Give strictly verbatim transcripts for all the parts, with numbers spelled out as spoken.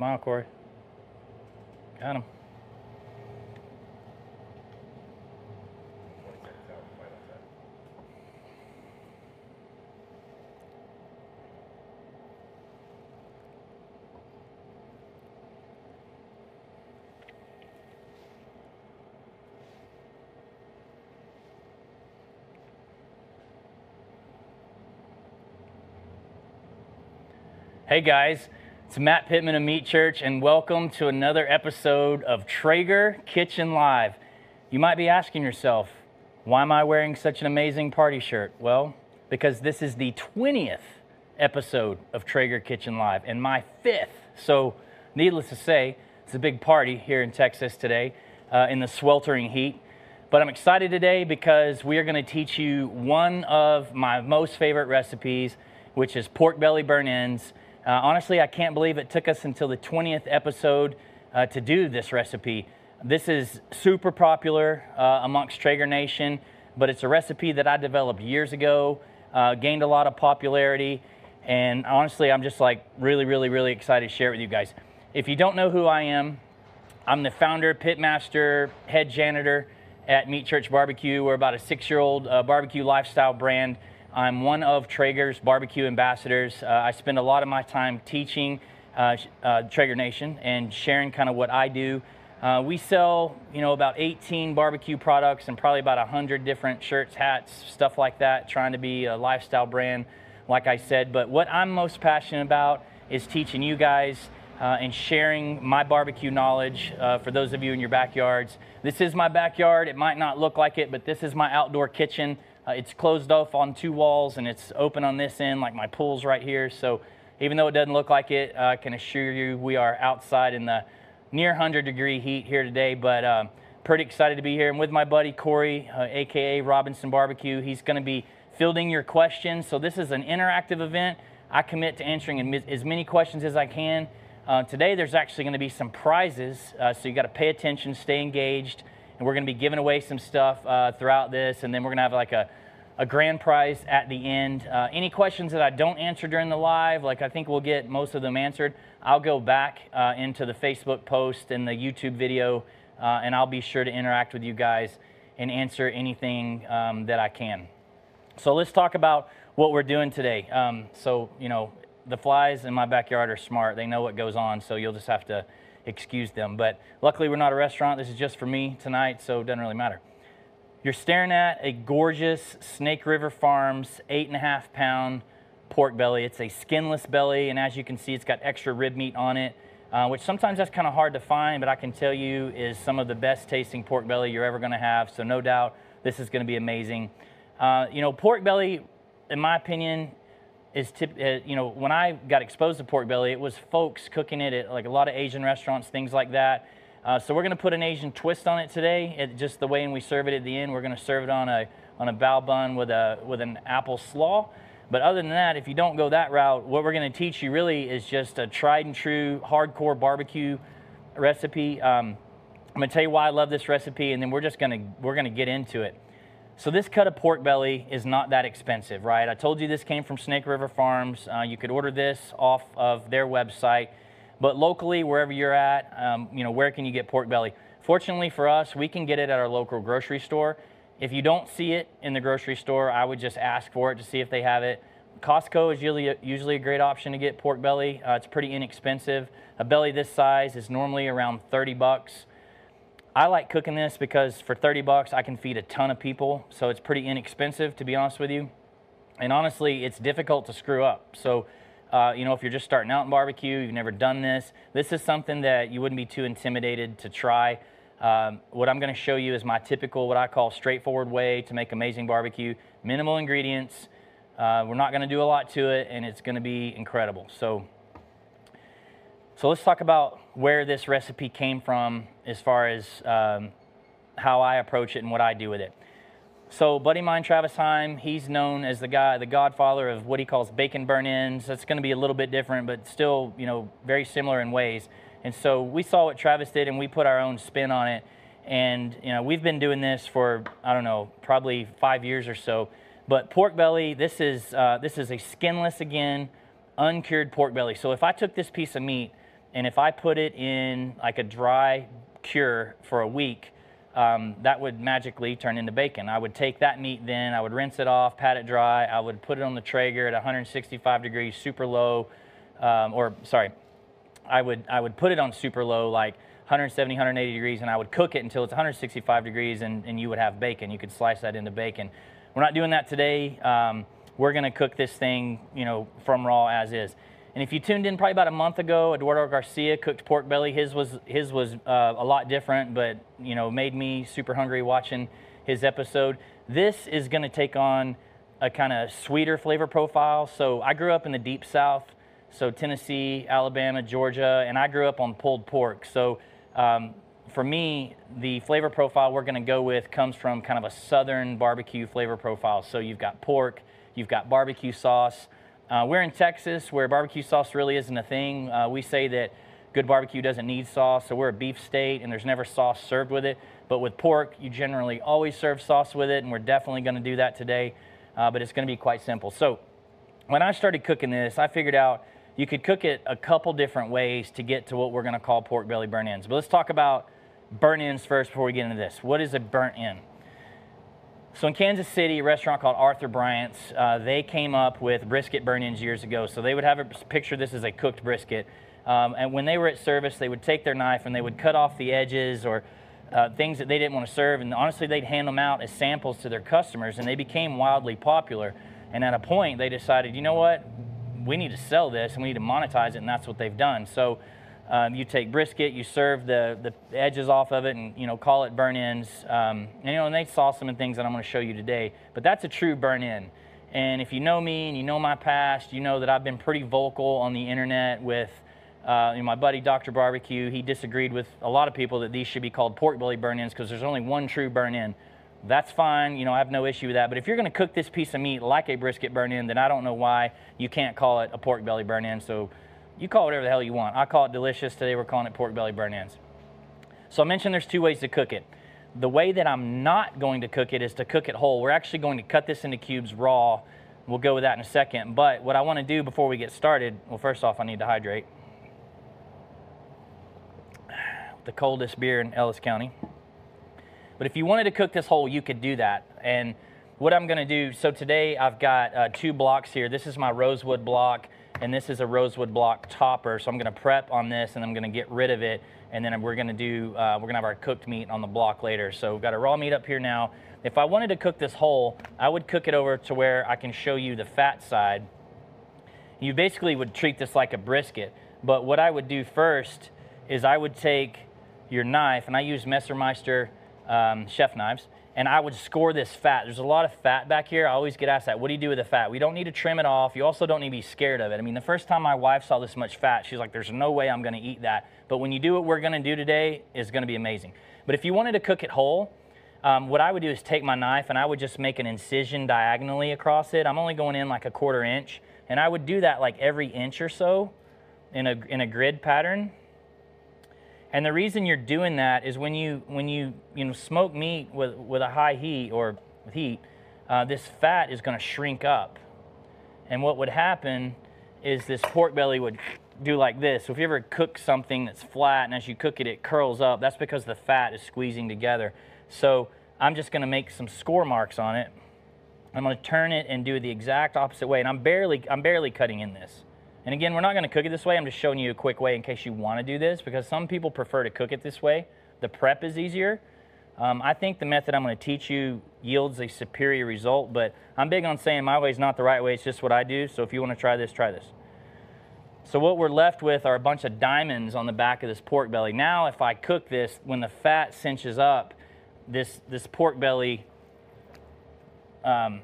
Smile, Corey. Got him. Hey guys, it's Matt Pittman of Meat Church, and welcome to another episode of Traeger Kitchen Live. You might be asking yourself, why am I wearing such an amazing party shirt? Well, because this is the twentieth episode of Traeger Kitchen Live, and my fifth. So, needless to say, it's a big party here in Texas today uh, in the sweltering heat. But I'm excited today because we are going to teach you one of my most favorite recipes, which is pork belly burn ends. Uh, honestly, I can't believe it took us until the twentieth episode uh, to do this recipe. This is super popular uh, amongst Traeger Nation, but it's a recipe that I developed years ago, uh, gained a lot of popularity, and honestly, I'm just like really, really, really excited to share it with you guys. If you don't know who I am, I'm the founder, pitmaster, head janitor at Meat Church Barbecue. We're about a six-year-old uh, barbecue lifestyle brand. I'm one of Traeger's barbecue ambassadors. Uh, I spend a lot of my time teaching uh, uh, Traeger Nation and sharing kind of what I do. Uh, we sell, you know, about eighteen barbecue products and probably about one hundred different shirts, hats, stuff like that, trying to be a lifestyle brand, like I said. But what I'm most passionate about is teaching you guys uh, and sharing my barbecue knowledge uh, for those of you in your backyards. This is my backyard. It might not look like it, but this is my outdoor kitchen. Uh, it's closed off on two walls, and it's open on this end, like my pool's right here. So even though it doesn't look like it, uh, I can assure you we are outside in the near one hundred degree heat here today, but um, pretty excited to be here. And with my buddy Corey, uh, a k a. Robinson Barbecue, he's going to be fielding your questions. So this is an interactive event. I commit to answering as many questions as I can. Uh, today there's actually going to be some prizes, uh, so you got to pay attention, stay engaged. And we're going to be giving away some stuff uh, throughout this, and then we're going to have like a, a grand prize at the end. Uh, any questions that I don't answer during the live, like I think we'll get most of them answered, I'll go back uh, into the Facebook post and the YouTube video, uh, and I'll be sure to interact with you guys and answer anything um, that I can. So let's talk about what we're doing today. Um, so, you know, the flies in my backyard are smart. They know what goes on, so you'll just have to excuse them, but luckily we're not a restaurant. This is just for me tonight, so it doesn't really matter. You're staring at a gorgeous Snake River Farms eight and a half pound pork belly. It's a skinless belly, and as you can see, it's got extra rib meat on it, uh, which sometimes that's kind of hard to find, but I can tell you is some of the best tasting pork belly you're ever going to have, so no doubt this is going to be amazing. Uh, you know, pork belly, in my opinion, is tip, uh, you know, when I got exposed to pork belly, it was folks cooking it at like a lot of Asian restaurants, things like that. Uh, so we're going to put an Asian twist on it today. It, just the way and we serve it at the end, we're going to serve it on a on a bao bun with a with an apple slaw. But other than that, if you don't go that route, what we're going to teach you really is just a tried and true hardcore barbecue recipe. Um, I'm going to tell you why I love this recipe, and then we're just going to we're going to get into it. So this cut of pork belly is not that expensive, right? I told you this came from Snake River Farms. Uh, you could order this off of their website, but locally, wherever you're at, um, you know, where can you get pork belly? Fortunately for us, we can get it at our local grocery store. If you don't see it in the grocery store, I would just ask for it to see if they have it. Costco is usually, usually a great option to get pork belly. Uh, it's pretty inexpensive. A belly this size is normally around thirty bucks. I like cooking this because for thirty bucks, I can feed a ton of people, so it's pretty inexpensive, to be honest with you. And honestly, it's difficult to screw up. So, uh, you know, if you're just starting out in barbecue, you've never done this, this is something that you wouldn't be too intimidated to try. Um, what I'm going to show you is my typical, what I call straightforward way to make amazing barbecue. Minimal ingredients, uh, we're not going to do a lot to it, and it's going to be incredible. So, so let's talk about where this recipe came from as far as um, how I approach it and what I do with it. So buddy of mine, Travis Heim, he's known as the guy, the godfather of what he calls bacon burn ends. That's gonna be a little bit different, but still, you know, very similar in ways. And so we saw what Travis did and we put our own spin on it. And, you know, we've been doing this for, I don't know, probably five years or so. But pork belly, this is, uh, this is a skinless, again, uncured pork belly. So if I took this piece of meat And if I put it in like a dry cure for a week, um, that would magically turn into bacon. I would take that meat then, I would rinse it off, pat it dry, I would put it on the Traeger at one sixty-five degrees, super low, um, or sorry, I would, I would put it on super low, like one seventy, one eighty degrees, and I would cook it until it's one sixty-five degrees, and, and you would have bacon. You could slice that into bacon. We're not doing that today. Um, we're gonna cook this thing, you know, from raw as is. And if you tuned in probably about a month ago, Eduardo Garcia cooked pork belly. His was his was uh, a lot different, but you know, made me super hungry watching his episode. This is going to take on a kind of sweeter flavor profile. So I grew up in the deep South, so Tennessee, Alabama, Georgia, and I grew up on pulled pork. So um, for me, the flavor profile we're going to go with comes from kind of a Southern barbecue flavor profile. So you've got pork, you've got barbecue sauce. Uh, we're in Texas, where barbecue sauce really isn't a thing. Uh, we say that good barbecue doesn't need sauce, so we're a beef state, and there's never sauce served with it. But with pork, you generally always serve sauce with it, and we're definitely going to do that today. Uh, but it's going to be quite simple. So when I started cooking this, I figured out you could cook it a couple different ways to get to what we're going to call pork belly burnt ends. But let's talk about burnt ends first before we get into this. What is a burnt end? So in Kansas City, a restaurant called Arthur Bryant's, uh, they came up with brisket burnt ends years ago. So they would have a picture, this is a cooked brisket. Um, and when they were at service, they would take their knife and they would cut off the edges or uh, things that they didn't want to serve. And honestly, they'd hand them out as samples to their customers, and they became wildly popular. And at a point, they decided, you know what, we need to sell this and we need to monetize it, and that's what they've done. So um, you take brisket, you serve the, the edges off of it, and you know, call it burnt ends. Um, and you know, and they saw some of the things that I'm going to show you today, but that's a true burnt end. And if you know me and you know my past, you know that I've been pretty vocal on the internet with uh, you know, my buddy Doctor Barbecue. He disagreed with a lot of people that these should be called pork belly burnt ends because there's only one true burnt end. That's fine, you know, I have no issue with that. But if you're going to cook this piece of meat like a brisket burnt end, then I don't know why you can't call it a pork belly burnt end. So you call it whatever the hell you want. I call it delicious. Today we're calling it pork belly burnt ends. So I mentioned there's two ways to cook it. The way that I'm not going to cook it is to cook it whole. We're actually going to cut this into cubes raw. We'll go with that in a second. But what I want to do before we get started, well, first off, I need to hydrate. The coldest beer in Ellis County. But if you wanted to cook this whole, you could do that. And what I'm gonna do, so today I've got uh, two blocks here. This is my rosewood block, and this is a rosewood block topper. So I'm gonna prep on this, and I'm gonna get rid of it. And then we're gonna do, uh, we're gonna have our cooked meat on the block later. So we've got a raw meat up here now. If I wanted to cook this whole, I would cook it over to where I can show you the fat side. You basically would treat this like a brisket. But what I would do first is I would take your knife, and I use Messermeister Um, chef knives, and I would score this fat. There's a lot of fat back here. I always get asked that, what do you do with the fat? We don't need to trim it off. You also don't need to be scared of it. I mean, the first time my wife saw this much fat, she's like, there's no way I'm gonna eat that. But when you do what we're gonna do today, it's gonna be amazing. But if you wanted to cook it whole, um, what I would do is take my knife and I would just make an incision diagonally across it. I'm only going in like a quarter inch, and I would do that like every inch or so in a, in a grid pattern. And the reason you're doing that is when you when you you know smoke meat with with a high heat or with heat, uh, this fat is going to shrink up, and what would happen is this pork belly would do like this. So if you ever cook something that's flat and as you cook it, it curls up. That's because the fat is squeezing together. So I'm just going to make some score marks on it. I'm going to turn it and do it the exact opposite way, and I'm barely I'm barely cutting in this. And again, we're not going to cook it this way. I'm just showing you a quick way in case you want to do this, because some people prefer to cook it this way. The prep is easier. Um, I think the method I'm going to teach you yields a superior result, but I'm big on saying my way is not the right way. It's just what I do. So if you want to try this, try this. So what we're left with are a bunch of diamonds on the back of this pork belly. Now, if I cook this, when the fat cinches up, this, this pork belly, um,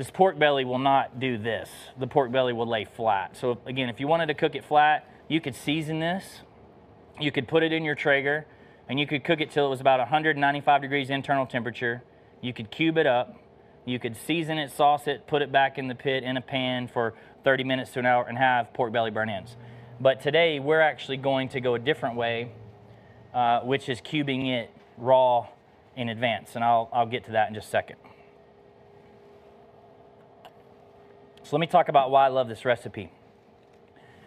This pork belly will not do this. The pork belly will lay flat. So again, if you wanted to cook it flat, you could season this. You could put it in your Traeger, and you could cook it till it was about one ninety-five degrees internal temperature. You could cube it up. You could season it, sauce it, put it back in the pit in a pan for thirty minutes to an hour and have pork belly burnt ends. But today, we're actually going to go a different way, uh, which is cubing it raw in advance. And I'll, I'll get to that in just a second. So let me talk about why I love this recipe.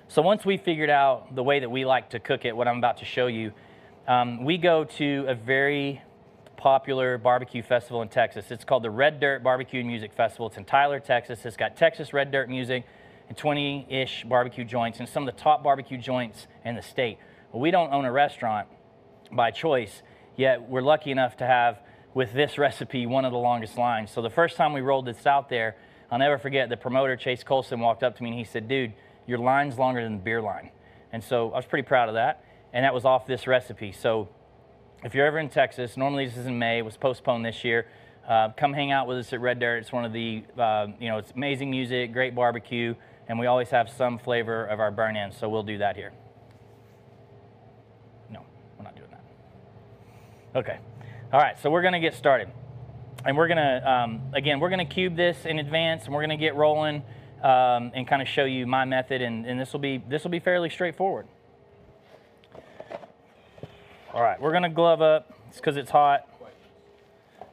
So once we figured out the way that we like to cook it, what I'm about to show you, um, we go to a very popular barbecue festival in Texas. It's called the Red Dirt Barbecue and Music Festival. It's in Tyler, Texas. It's got Texas red dirt music and twenty-ish barbecue joints and some of the top barbecue joints in the state. Well, we don't own a restaurant by choice, yet we're lucky enough to have, with this recipe, one of the longest lines. So the first time we rolled this out there, I'll never forget, the promoter, Chase Colson, walked up to me and he said, "Dude, your line's longer than the beer line." And so I was pretty proud of that, and that was off this recipe. So if you're ever in Texas, normally this is in May, it was postponed this year, uh, come hang out with us at Red Dirt. It's one of the, uh, you know, it's amazing music, great barbecue, and we always have some flavor of our burn-in, so we'll do that here. No, we're not doing that. Okay. All right, so we're gonna get started. And we're gonna, um, again, we're gonna cube this in advance, and we're gonna get rolling um, and kind of show you my method, and, and this will be this will be fairly straightforward. All right, we're gonna glove up, it's because it's hot.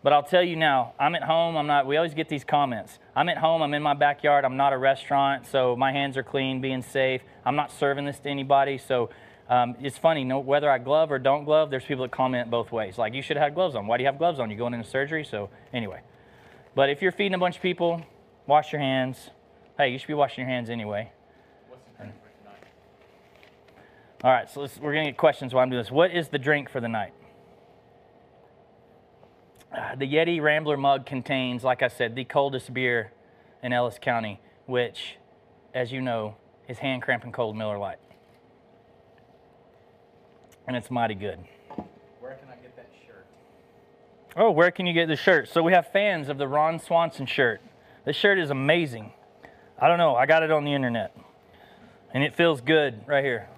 But I'll tell you now, I'm at home, I'm not, we always get these comments. I'm at home, I'm in my backyard, I'm not a restaurant, so my hands are clean, being safe. I'm not serving this to anybody, so. Um, it's funny, no, whether I glove or don't glove, there's people that comment both ways. Like, you should have gloves on. Why do you have gloves on? You're going into surgery, so anyway. But if you're feeding a bunch of people, wash your hands. Hey, you should be washing your hands anyway. What's the drink for tonight? All right, so let's, we're going to get questions while I'm doing this. What is the drink for the night? Uh, the Yeti Rambler mug contains, like I said, the coldest beer in Ellis County, which, as you know, is hand-cramping cold Miller Lite. And it's mighty good. Where can I get that shirt? Oh, where can you get the shirt? So we have fans of the Ron Swanson shirt. This shirt is amazing. I don't know. I got it on the internet. And it feels good right here.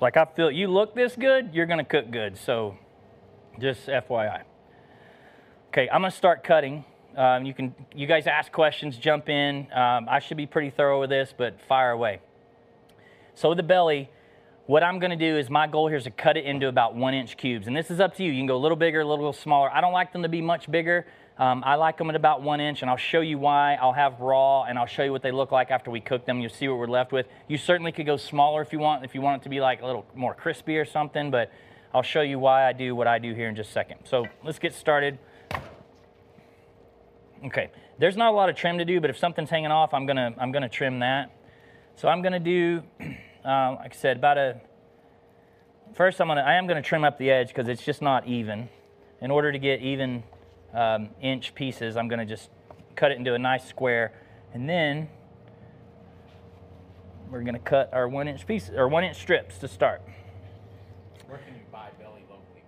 Like, I feel, you look this good, you're going to cook good. So just F Y I. Okay, I'm going to start cutting. Um, you can, you guys ask questions, jump in. Um, I should be pretty thorough with this, but fire away. So the belly... What I'm gonna do is, my goal here is to cut it into about one inch cubes. And this is up to you. You can go a little bigger, a little smaller. I don't like them to be much bigger. Um, I like them at about one inch, and I'll show you why. I'll have raw, and I'll show you what they look like after we cook them. You'll see what we're left with. You certainly could go smaller if you want, if you want it to be like a little more crispy or something, but I'll show you why I do what I do here in just a second. So let's get started. Okay, there's not a lot of trim to do, but if something's hanging off, I'm gonna, I'm gonna trim that. So I'm gonna do, Uh, like I said, about a, first I'm gonna, I am gonna trim up the edge because it's just not even. In order to get even um, inch pieces, I'm gonna just cut it into a nice square. And then we're gonna cut our one inch pieces, or one inch strips to start. Where can you buy belly locally?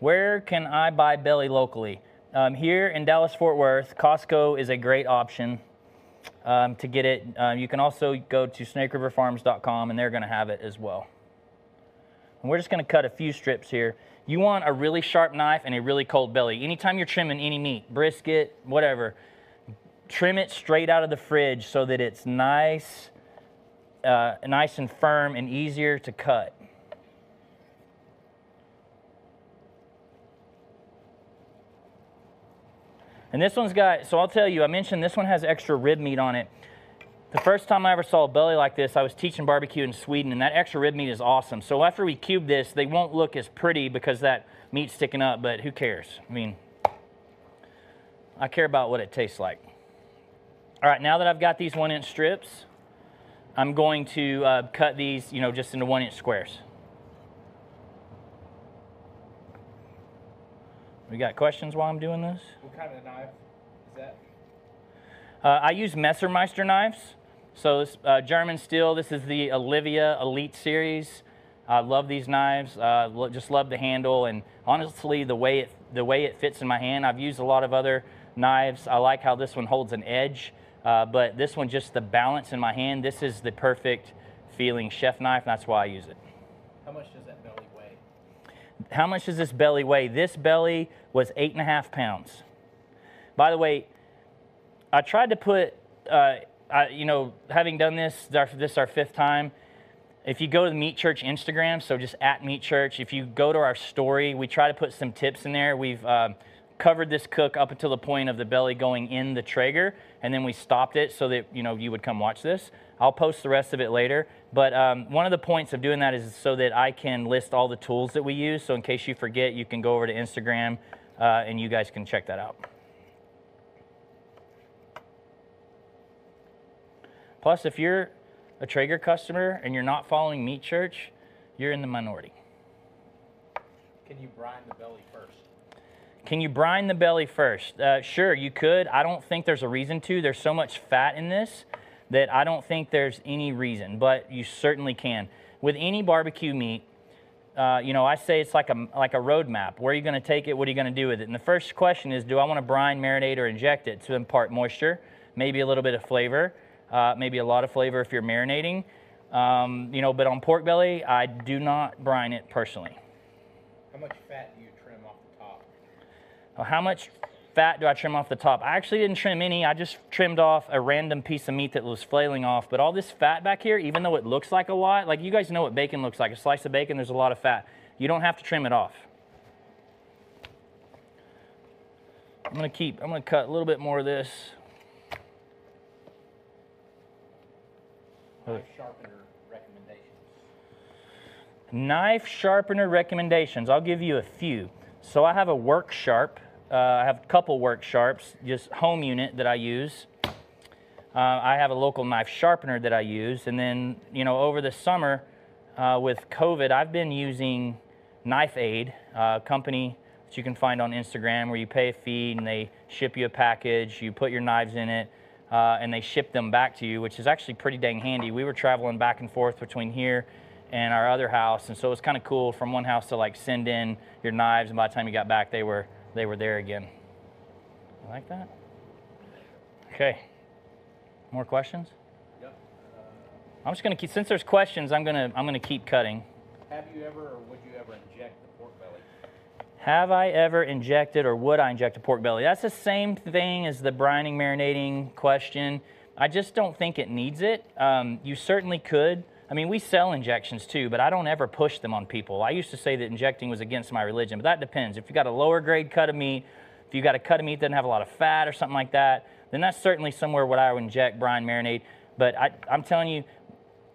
Where can I buy belly locally? Um, here in Dallas-Fort Worth, Costco is a great option. Um, to get it, uh, you can also go to snake river farms dot com, and they're going to have it as well. And we're just going to cut a few strips here. You want a really sharp knife and a really cold belly. Anytime you're trimming any meat, brisket, whatever, trim it straight out of the fridge so that it's nice, uh, nice and firm and easier to cut. And this one's got, so I'll tell you, I mentioned this one has extra rib meat on it. The first time I ever saw a belly like this, I was teaching barbecue in Sweden, and that extra rib meat is awesome. So after we cube this, they won't look as pretty because that meat's sticking up, but who cares? I mean, I care about what it tastes like. All right, now that I've got these one inch strips, I'm going to uh, cut these, you know, just into one inch squares. We got questions while I'm doing this? What kind of knife is that? Uh, I use Messermeister knives. So this, uh, German steel, this is the Olivia Elite series. I love these knives, uh, lo just love the handle. And honestly, the way, it, the way it fits in my hand, I've used a lot of other knives. I like how this one holds an edge, uh, but this one, just the balance in my hand, this is the perfect feeling chef knife, and that's why I use it. How much does that belly weigh? How much does this belly weigh? This belly was eight and a half pounds. By the way, I tried to put, uh, I, you know, having done this, this is our fifth time. If you go to the Meat Church Instagram, so just at Meat Church, if you go to our story, we try to put some tips in there. We've uh, covered this cook up until the point of the belly going in the Traeger, and then we stopped it so that, you know, you would come watch this. I'll post the rest of it later, but um, one of the points of doing that is so that I can list all the tools that we use, so in case you forget, you can go over to Instagram uh, and you guys can check that out. Plus, if you're a Traeger customer and you're not following Meat Church, you're in the minority. Can you brine the belly first? Can you brine the belly first? Uh, sure, you could. I don't think there's a reason to. There's so much fat in this that I don't think there's any reason, but you certainly can. With any barbecue meat, uh, you know, I say it's like a, like a road map. Where are you gonna take it? What are you gonna do with it? And the first question is, do I wanna brine, marinate, or inject it to impart moisture, maybe a little bit of flavor, uh, maybe a lot of flavor if you're marinating. Um, you know, but on pork belly, I do not brine it personally. How much fat do you trim off the top? Well, how much fat do I trim off the top? I actually didn't trim any. I just trimmed off a random piece of meat that was flailing off. But all this fat back here, even though it looks like a lot, like you guys know what bacon looks like. A slice of bacon, there's a lot of fat. You don't have to trim it off. I'm gonna keep, I'm gonna cut a little bit more of this. Knife sharpener recommendations. Knife sharpener recommendations. I'll give you a few. So I have a Work Sharp. Uh, I have a couple Work Sharps, just home unit that I use. Uh, I have a local knife sharpener that I use. And then, you know, over the summer uh, with COVID, I've been using KnifeAid, a company that you can find on Instagram where you pay a fee and they ship you a package, you put your knives in it, uh, and they ship them back to you, which is actually pretty dang handy. We were traveling back and forth between here and our other house, and so it was kind of cool from one house to like send in your knives, and by the time you got back, they were They were there again. You like that? Okay. More questions? Yep. Uh, I'm just gonna keep. Since there's questions, I'm gonna I'm gonna keep cutting. Have you ever, or would you ever inject the pork belly? Have I ever injected, or would I inject a pork belly? That's the same thing as the brining, marinating question. I just don't think it needs it. Um, you certainly could. I mean, we sell injections too, but I don't ever push them on people. I used to say that injecting was against my religion, but that depends. If you got a lower grade cut of meat, if you got a cut of meat that doesn't have a lot of fat or something like that, then that's certainly somewhere where I would inject, brine, marinate. But I, I'm telling you,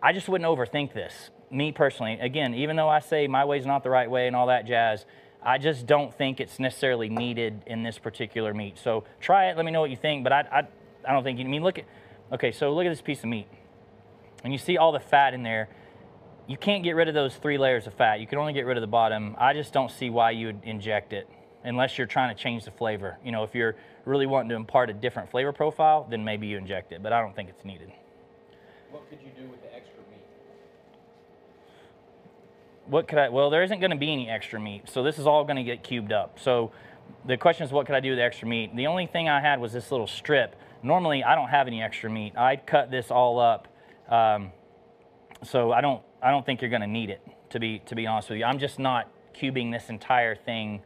I just wouldn't overthink this, me personally. Again, even though I say my way's not the right way and all that jazz, I just don't think it's necessarily needed in this particular meat. So try it, let me know what you think, but I, I, I don't think, you I mean, look at, okay, so look at this piece of meat. And you see all the fat in there. You can't get rid of those three layers of fat. You can only get rid of the bottom. I just don't see why you would inject it unless you're trying to change the flavor. You know, if you're really wanting to impart a different flavor profile, then maybe you inject it, but I don't think it's needed. What could you do with the extra meat? What could I, well, there isn't gonna be any extra meat, so this is all gonna get cubed up. So the question is, what could I do with the extra meat? The only thing I had was this little strip. Normally, I don't have any extra meat. I'd cut this all up. Um, so I don't, I don't think you're going to need it, to be, to be honest with you. I'm just not cubing this entire thing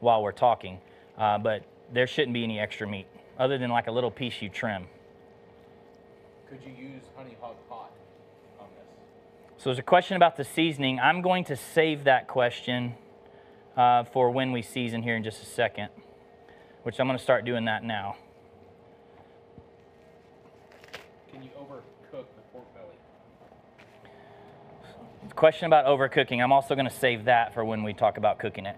while we're talking, uh, but there shouldn't be any extra meat other than like a little piece you trim. Could you use honey hog pot on this? So there's a question about the seasoning. I'm going to save that question uh, for when we season here in just a second, which I'm going to start doing that now. Can you over... Question about overcooking. I'm also going to save that for when we talk about cooking it.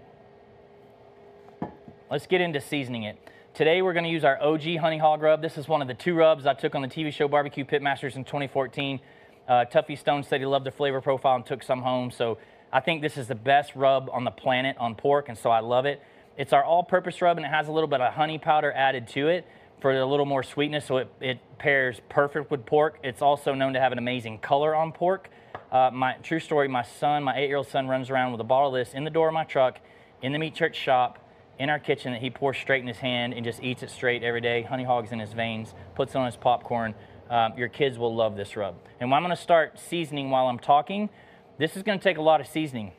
Let's get into seasoning it. Today we're going to use our O G honey hog rub. This is one of the two rubs I took on the T V show Barbecue Pitmasters in twenty fourteen. Uh, Tuffy Stone said he loved the flavor profile and took some home. So I think this is the best rub on the planet on pork, and so I love it. It's our all-purpose rub, and it has a little bit of honey powder added to it for a little more sweetness, so it, it pairs perfect with pork. It's also known to have an amazing color on pork. Uh, my true story, my son, my eight-year-old son runs around with a bottle of this in the door of my truck, in the Meat Church shop, in our kitchen that he pours straight in his hand and just eats it straight every day. Honey hog's in his veins, puts it on his popcorn. Um, your kids will love this rub. And I'm gonna start seasoning while I'm talking. This is gonna take a lot of seasoning,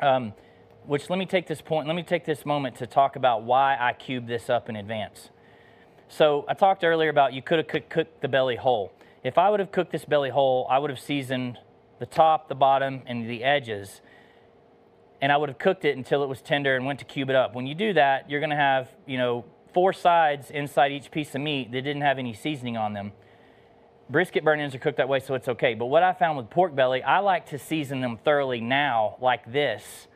um, which let me take this point, let me take this moment to talk about why I cubed this up in advance. So I talked earlier about you could have cooked the belly whole. If I would have cooked this belly whole, I would have seasoned the top, the bottom, and the edges. and I would have cooked it until it was tender and went to cube it up. When you do that, you're gonna have, you know, four sides inside each piece of meat that didn't have any seasoning on them. Brisket burnt ends are cooked that way, so it's okay. But what I found with pork belly, I like to season them thoroughly now, like this.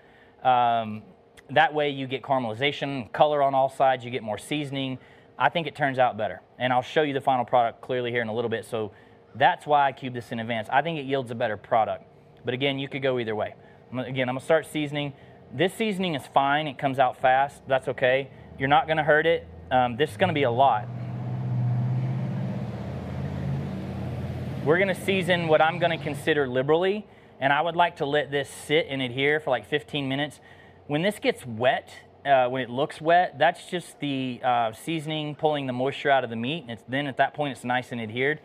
Um, that way you get caramelization, color on all sides, you get more seasoning. I think it turns out better. And I'll show you the final product clearly here in a little bit. So that's why I cube this in advance. I think it yields a better product. But again, you could go either way. Again, I'm gonna start seasoning. This seasoning is fine, it comes out fast, that's okay. You're not gonna hurt it. Um, this is gonna be a lot. We're gonna season what I'm gonna consider liberally, and I would like to let this sit and adhere for like fifteen minutes. When this gets wet, uh, when it looks wet, that's just the uh, seasoning pulling the moisture out of the meat, and it's, then at that point it's nice and adhered.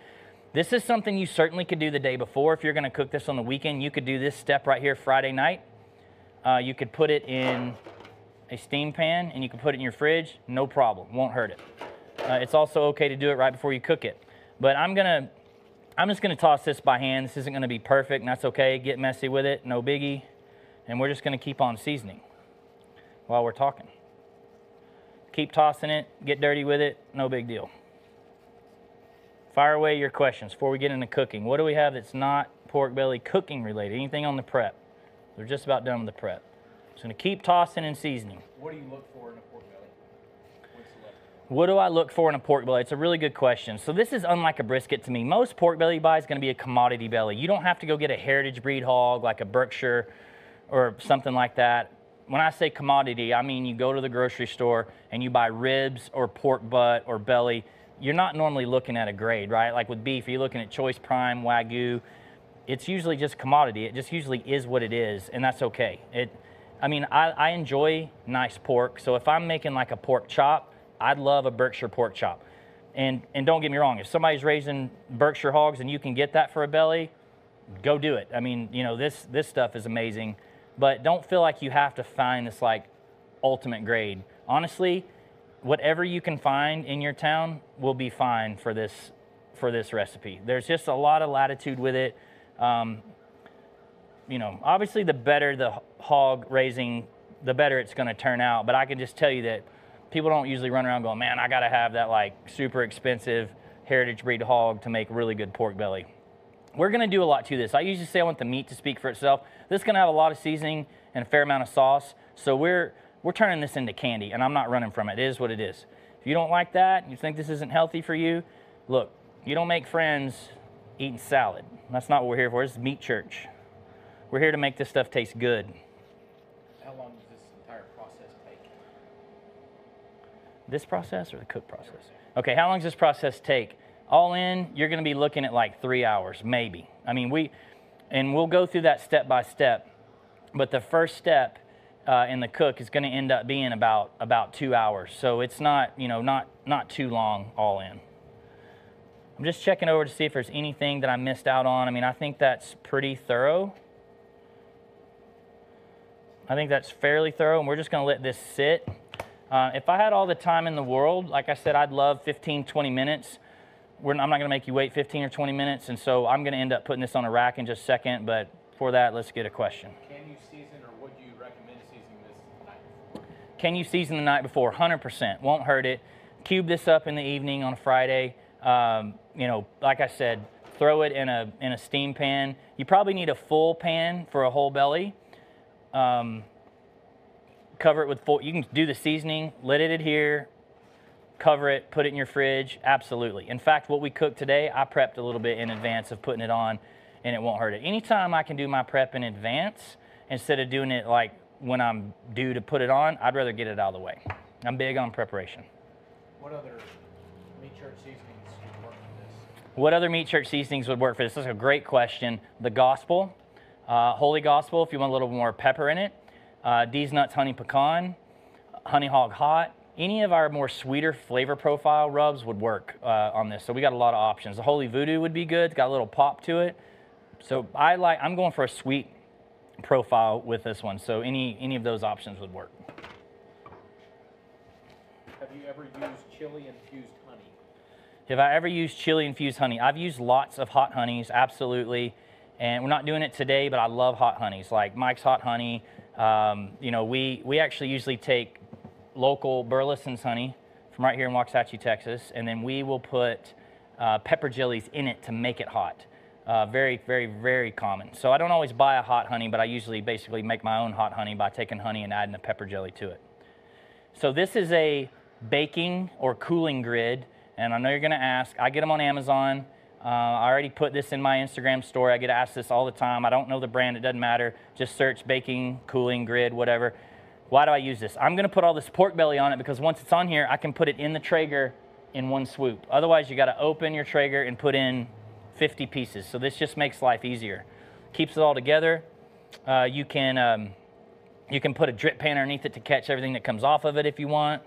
This is something you certainly could do the day before. If you're gonna cook this on the weekend, you could do this step right here Friday night. Uh, you could put it in a steam pan and you can put it in your fridge, no problem, won't hurt it. Uh, it's also okay to do it right before you cook it. But I'm gonna, I'm just gonna toss this by hand. This isn't gonna be perfect, and that's okay. Get messy with it, no biggie. And we're just gonna keep on seasoning while we're talking. Keep tossing it, get dirty with it, no big deal. Fire away your questions before we get into cooking. What do we have that's not pork belly cooking related? Anything on the prep? They're just about done with the prep. Just gonna keep tossing and seasoning. What do you look for in a pork belly? What's the left? What do I look for in a pork belly? It's a really good question. So this is unlike a brisket to me. Most pork belly you buy is gonna be a commodity belly. You don't have to go get a heritage breed hog like a Berkshire or something like that. When I say commodity, I mean you go to the grocery store and you buy ribs or pork butt or belly. You're not normally looking at a grade, right? Like with beef, you're looking at choice prime, Wagyu. It's usually just commodity. It just usually is what it is, and that's okay. It, I mean, I, I enjoy nice pork, so if I'm making like a pork chop, I'd love a Berkshire pork chop. And, and don't get me wrong, if somebody's raising Berkshire hogs and you can get that for a belly, go do it. I mean, you know, this, this stuff is amazing, but don't feel like you have to find this like ultimate grade. Honestly, whatever you can find in your town will be fine for this for this recipe. There's just a lot of latitude with it. Um, you know, obviously the better the hog raising, the better it's gonna turn out, but I can just tell you that people don't usually run around going, man, I gotta have that like super expensive heritage breed hog to make really good pork belly. We're gonna do a lot to this. I usually say I want the meat to speak for itself. This is gonna have a lot of seasoning and a fair amount of sauce, so we're We're turning this into candy, and I'm not running from it. It is what it is. If you don't like that, you think this isn't healthy for you, look, you don't make friends eating salad. That's not what we're here for. This is Meat Church. We're here to make this stuff taste good. How long does this entire process take? This process or the cook process? Okay, how long does this process take? All in, you're gonna be looking at like three hours, maybe. I mean, we, and we'll go through that step by step, but the first step Uh, and the cook is going to end up being about about two hours, so it's not you know not not too long all in. I'm just checking over to see if there's anything that I missed out on. I mean, I think that's pretty thorough. I think that's fairly thorough, and we're just going to let this sit. Uh, if I had all the time in the world, like I said, I'd love fifteen, twenty minutes. We're, I'm not going to make you wait fifteen or twenty minutes, and so I'm going to end up putting this on a rack in just a second. But before that, let's get a question. Can you season or would you recommend? Can you season the night before? one hundred percent, won't hurt it. Cube this up in the evening on a Friday. Um, you know, like I said, throw it in a, in a steam pan. You probably need a full pan for a whole belly. Um, cover it with full, you can do the seasoning, let it adhere, cover it, put it in your fridge, absolutely. In fact, what we cooked today, I prepped a little bit in advance of putting it on, and it won't hurt it. Anytime I can do my prep in advance, instead of doing it like when I'm due to put it on, I'd rather get it out of the way. I'm big on preparation. What other Meat Church seasonings would work for this? What other Meat Church seasonings would work for this? That's a great question. The Gospel, uh, Holy Gospel, if you want a little more pepper in it. Uh, D's Nuts Honey Pecan, Honey Hog Hot. Any of our more sweeter flavor profile rubs would work uh, on this. So we got a lot of options. The Holy Voodoo would be good. It's got a little pop to it. So I like, I'm going for a sweet profile with this one, so any any of those options would work. Have you ever used chili infused honey? Have I ever used chili infused honey? I've used lots of hot honeys, absolutely, and we're not doing it today, but I love hot honeys like Mike's Hot Honey, Um, you know, we, we actually usually take local Burleson's honey from right here in Waxahachie, Texas, and then we will put uh, pepper jellies in it to make it hot. Uh, very, very, very common. So I don't always buy a hot honey, but I usually basically make my own hot honey by taking honey and adding a pepper jelly to it. So this is a baking or cooling grid, and I know you're gonna ask. I get them on Amazon. Uh, I already put this in my Instagram story. I get asked this all the time. I don't know the brand, it doesn't matter. Just search baking, cooling grid, whatever. Why do I use this? I'm gonna put all this pork belly on it because once it's on here, I can put it in the Traeger in one swoop. Otherwise, you gotta open your Traeger and put in fifty pieces. So this just makes life easier. Keeps it all together. Uh, you can, um, you can put a drip pan underneath it to catch everything that comes off of it if you want.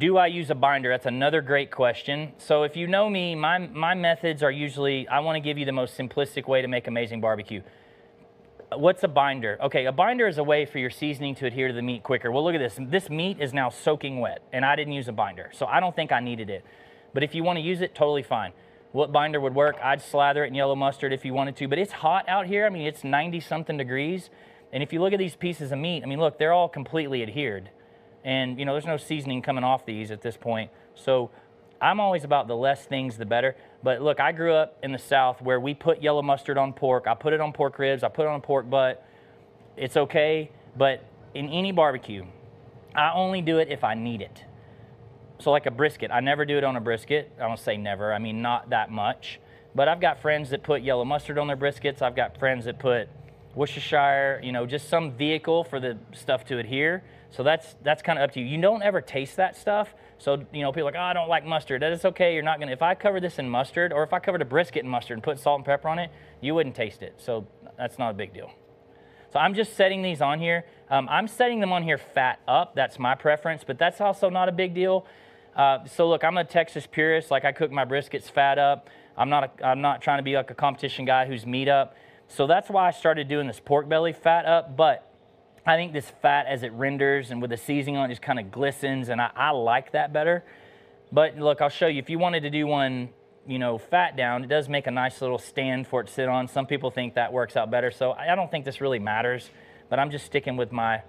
Do I use a binder? That's another great question. So if you know me, my, my methods are usually, I want to give you the most simplistic way to make amazing barbecue. What's a binder? Okay, a binder is a way for your seasoning to adhere to the meat quicker. Well, look at this. This meat is now soaking wet, and I didn't use a binder, so I don't think I needed it. But if you want to use it, totally fine. What binder would work? I'd slather it in yellow mustard if you wanted to, but it's hot out here. I mean, it's ninety-something degrees, and if you look at these pieces of meat, I mean, look, they're all completely adhered. And, you know, there's no seasoning coming off these at this point. So I'm always about the less things, the better. But look, I grew up in the South where we put yellow mustard on pork. I put it on pork ribs. I put it on pork butt. It's okay. But in any barbecue, I only do it if I need it. So like a brisket, I never do it on a brisket. I don't say never. I mean, not that much. But I've got friends that put yellow mustard on their briskets. I've got friends that put Worcestershire, you know, just some vehicle for the stuff to adhere. So that's that's kind of up to you. You don't ever taste that stuff. So, you know, people are like, oh, I don't like mustard. That is okay. You're not going to, if I cover this in mustard, or if I covered a brisket in mustard and put salt and pepper on it, you wouldn't taste it. So that's not a big deal. So I'm just setting these on here. Um, I'm setting them on here fat up. That's my preference, but that's also not a big deal. Uh, so look, I'm a Texas purist. Like I cook my briskets fat up. I'm not, a, I'm not trying to be like a competition guy who's meat up. So that's why I started doing this pork belly fat up, but I think this fat as it renders and with the seasoning on it just kind of glistens, and I, I like that better. But look, I'll show you, if you wanted to do one, you know, fat down, it does make a nice little stand for it to sit on. Some people think that works out better, so I don't think this really matters, but I'm just sticking with my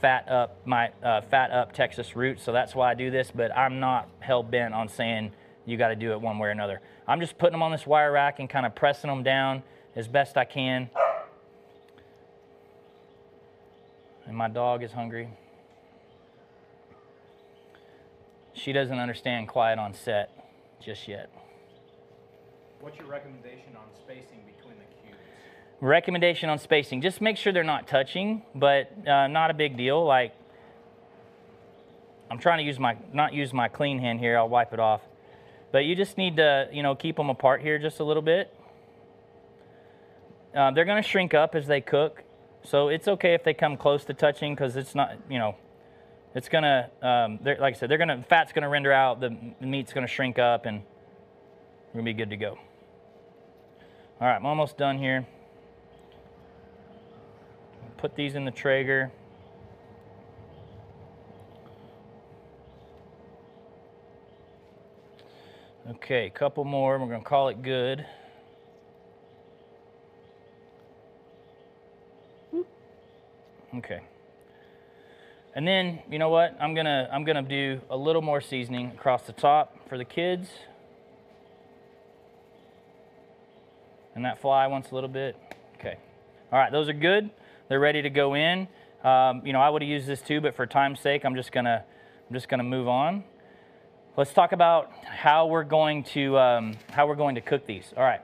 fat up, my uh, fat up Texas roots, so that's why I do this, but I'm not hell bent on saying you gotta do it one way or another. I'm just putting them on this wire rack and kind of pressing them down as best I can. And my dog is hungry. She doesn't understand quiet on set just yet. What's your recommendation on spacing between the cubes? Recommendation on spacing, just make sure they're not touching, but uh, not a big deal. Like, I'm trying to use my, not use my clean hand here, I'll wipe it off. But you just need to, you know, keep them apart here just a little bit. Uh, they're gonna shrink up as they cook. So it's okay if they come close to touching because it's not, you know, it's gonna, um, like I said, they're gonna, fat's gonna render out, the meat's gonna shrink up, and we're gonna be good to go. All right, I'm almost done here. Put these in the Traeger. Okay, a couple more, we're gonna call it good. Okay, and then you know what? I'm gonna I'm gonna do a little more seasoning across the top for the kids, and that fly wants a little bit. Okay, all right, those are good. They're ready to go in. Um, you know, I would have used this too, but for time's sake, I'm just gonna I'm just gonna move on. Let's talk about how we're going to um, how we're going to cook these. All right.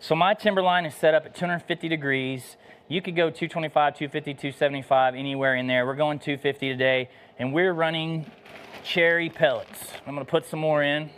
So my Timberline is set up at two hundred fifty degrees. You could go two twenty-five, two fifty, two seventy-five, anywhere in there. We're going two fifty today, and we're running cherry pellets. I'm gonna put some more in.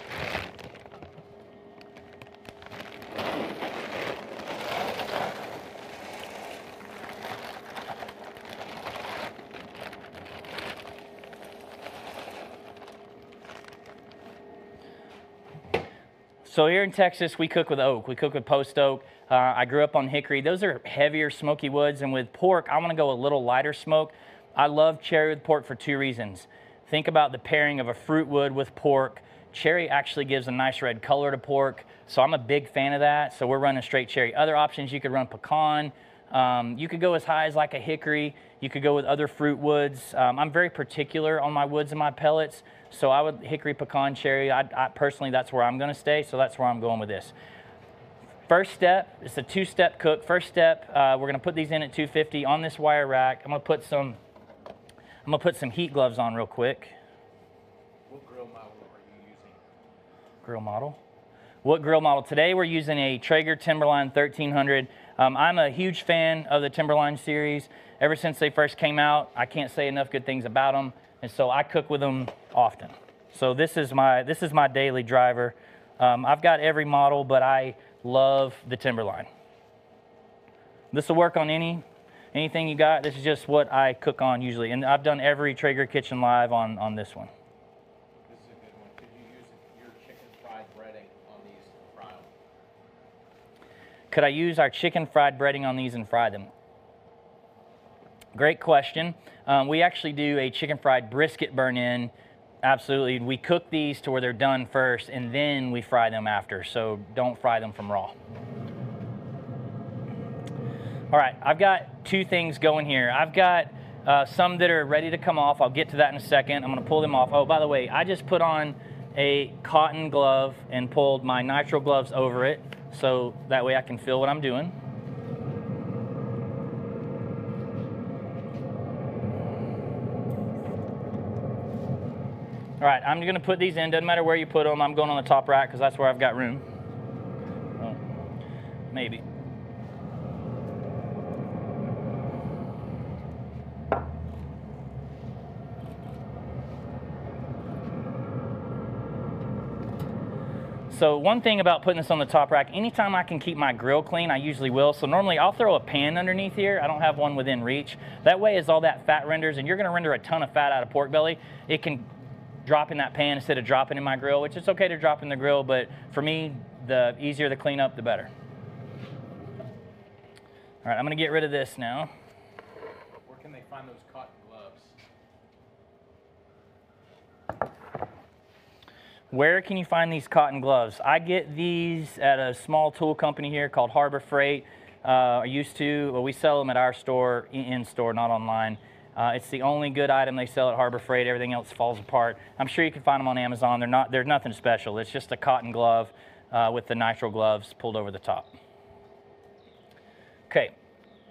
So here in Texas, we cook with oak. We cook with post oak. Uh, I grew up on hickory. Those are heavier, smoky woods. And with pork, I want to go a little lighter smoke. I love cherry with pork for two reasons. Think about the pairing of a fruit wood with pork. Cherry actually gives a nice red color to pork, so I'm a big fan of that. So we're running straight cherry. Other options, you could run pecan. Um, you could go as high as like a hickory. You could go with other fruit woods. Um, I'm very particular on my woods and my pellets. So I would hickory, pecan, cherry. I, I personally, that's where I'm gonna stay. So that's where I'm going with this. First step, it's a two-step cook. First step, uh, we're gonna put these in at two fifty on this wire rack. I'm gonna put some, I'm gonna put some heat gloves on real quick. What grill model are you using? Grill model? What grill model? Today we're using a Traeger Timberline thirteen hundred. Um, I'm a huge fan of the Timberline series. Ever since they first came out, I can't say enough good things about them, and so I cook with them often. So this is my this is my daily driver. Um, I've got every model, but I love the Timberline. This will work on any anything you got. This is just what I cook on usually, and I've done every Traeger Kitchen Live on on this one. This is a good one. Could you use your chicken fried breading on these and fry them? Could I use our chicken fried breading on these and fry them? Great question. Um, we actually do a chicken fried brisket burn in. Absolutely. We cook these to where they're done first and then we fry them after. So don't fry them from raw. All right, I've got two things going here. I've got uh, some that are ready to come off. I'll get to that in a second. I'm gonna pull them off. Oh, by the way, I just put on a cotton glove and pulled my nitrile gloves over it. So that way I can feel what I'm doing. All right, I'm gonna put these in. Doesn't matter where you put them. I'm going on the top rack because that's where I've got room. Oh, maybe. So one thing about putting this on the top rack, anytime I can keep my grill clean, I usually will. So normally I'll throw a pan underneath here. I don't have one within reach. That way as all that fat renders, and you're gonna render a ton of fat out of pork belly, it can drop in that pan instead of dropping in my grill, which it's okay to drop in the grill, but for me, the easier the cleanup, the better. All right, I'm gonna get rid of this now. Where can they find those cotton gloves? Where can you find these cotton gloves? I get these at a small tool company here called Harbor Freight. Uh, I used to, well, we sell them at our store, in store, not online. Uh, it's the only good item they sell at Harbor Freight. Everything else falls apart. I'm sure you can find them on Amazon. They're not, they're nothing special. It's just a cotton glove uh, with the nitrile gloves pulled over the top. Okay,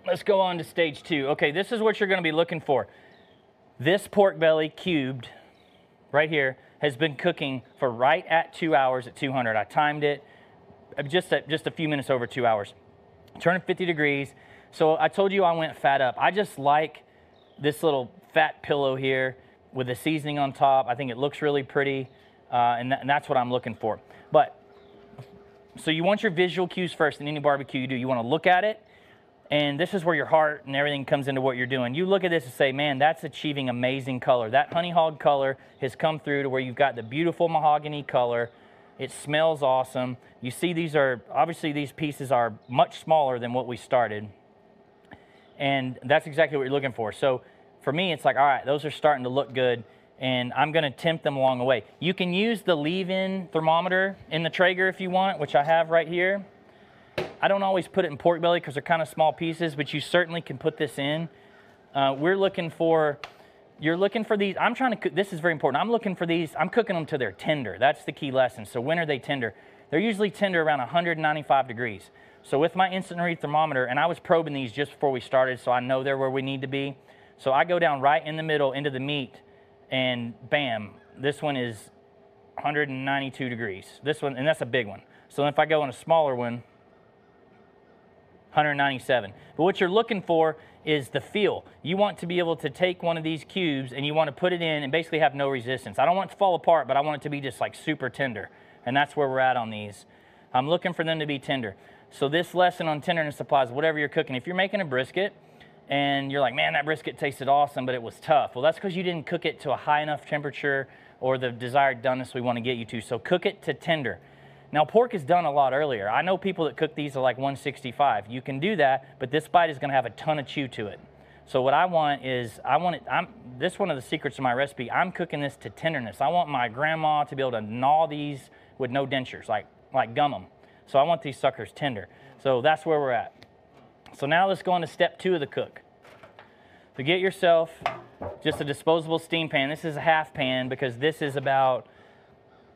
let's go on to stage two. Okay, this is what you're gonna be looking for. This pork belly cubed right here has been cooking for right at two hours at two hundred. I timed it just a, just a few minutes over two hours. Turn it fifty degrees. So I told you I went fat up. I just like this little fat pillow here with the seasoning on top. I think it looks really pretty, uh, and, th and that's what I'm looking for. But, so you want your visual cues first in any barbecue you do. You wanna look at it, and this is where your heart and everything comes into what you're doing. You look at this and say, man, that's achieving amazing color. That honey hog color has come through to where you've got the beautiful mahogany color. It smells awesome. You see these are, obviously these pieces are much smaller than what we started. And that's exactly what you're looking for. So for me, it's like, all right, those are starting to look good and I'm gonna tempt them along the way. You can use the leave-in thermometer in the Traeger if you want, which I have right here. I don't always put it in pork belly because they're kind of small pieces, but you certainly can put this in. Uh, we're looking for, you're looking for these, I'm trying to cook, this is very important. I'm looking for these, I'm cooking them till they're tender. That's the key lesson. So when are they tender? They're usually tender around one ninety-five degrees. So with my instant read thermometer, and I was probing these just before we started, so I know they're where we need to be. So I go down right in the middle into the meat and bam, this one is one ninety-two degrees. This one, and that's a big one. So if I go on a smaller one, one ninety-seven. But what you're looking for is the feel. You want to be able to take one of these cubes and you want to put it in and basically have no resistance. I don't want it to fall apart, but I want it to be just like super tender. And that's where we're at on these. I'm looking for them to be tender. So this lesson on tenderness applies whatever you're cooking. If you're making a brisket and you're like, man, that brisket tasted awesome, but it was tough. Well, that's because you didn't cook it to a high enough temperature or the desired doneness we want to get you to. So cook it to tender. Now, pork is done a lot earlier. I know people that cook these are like one sixty-five. You can do that, but this bite is gonna have a ton of chew to it. So what I want is, I want it, I'm, this one of the secrets of my recipe, I'm cooking this to tenderness. I want my grandma to be able to gnaw these with no dentures, like, like gum them. So I want these suckers tender. So that's where we're at. So now let's go into step two of the cook. So get yourself just a disposable steam pan. This is a half pan because this is about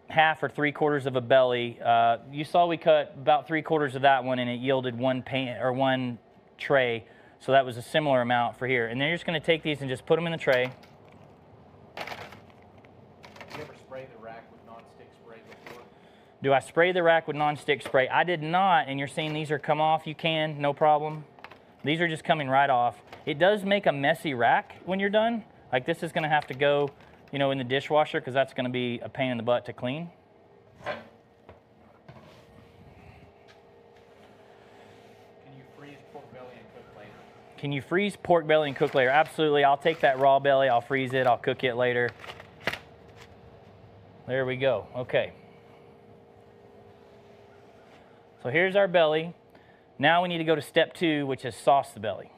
half or three quarters of a belly. Uh, you saw we cut about three quarters of that one and it yielded one pan or one tray. So that was a similar amount for here. And then you're just gonna take these and just put them in the tray. Do you ever spray the rack with nonstick spray before? Do I spray the rack with nonstick spray? I did not, and you're seeing these are come off. You can, no problem. These are just coming right off. It does make a messy rack when you're done. Like this is gonna have to go, you know, in the dishwasher because that's gonna be a pain in the butt to clean. Can you freeze pork belly and cook later? Absolutely. I'll take that raw belly, I'll freeze it, I'll cook it later. There we go. Okay. So here's our belly. Now we need to go to step two, which is sauce the belly.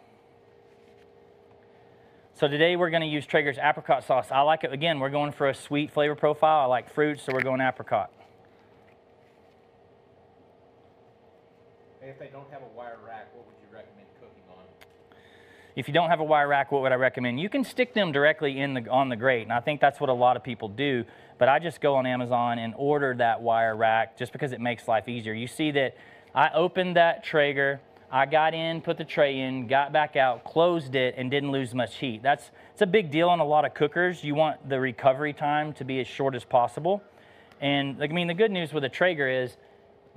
So today we're going to use Traeger's apricot sauce. I like it. Again, we're going for a sweet flavor profile. I like fruit, so we're going apricot. If they don't have a wire rack, what would you recommend cooking on? If you don't have a wire rack, what would I recommend? You can stick them directly in the, on the grate, and I think that's what a lot of people do, but I just go on Amazon and order that wire rack just because it makes life easier. You see that I opened that Traeger, I got in, put the tray in, got back out, closed it, and didn't lose much heat. That's it's a big deal on a lot of cookers. You want the recovery time to be as short as possible. And I mean, the good news with a Traeger is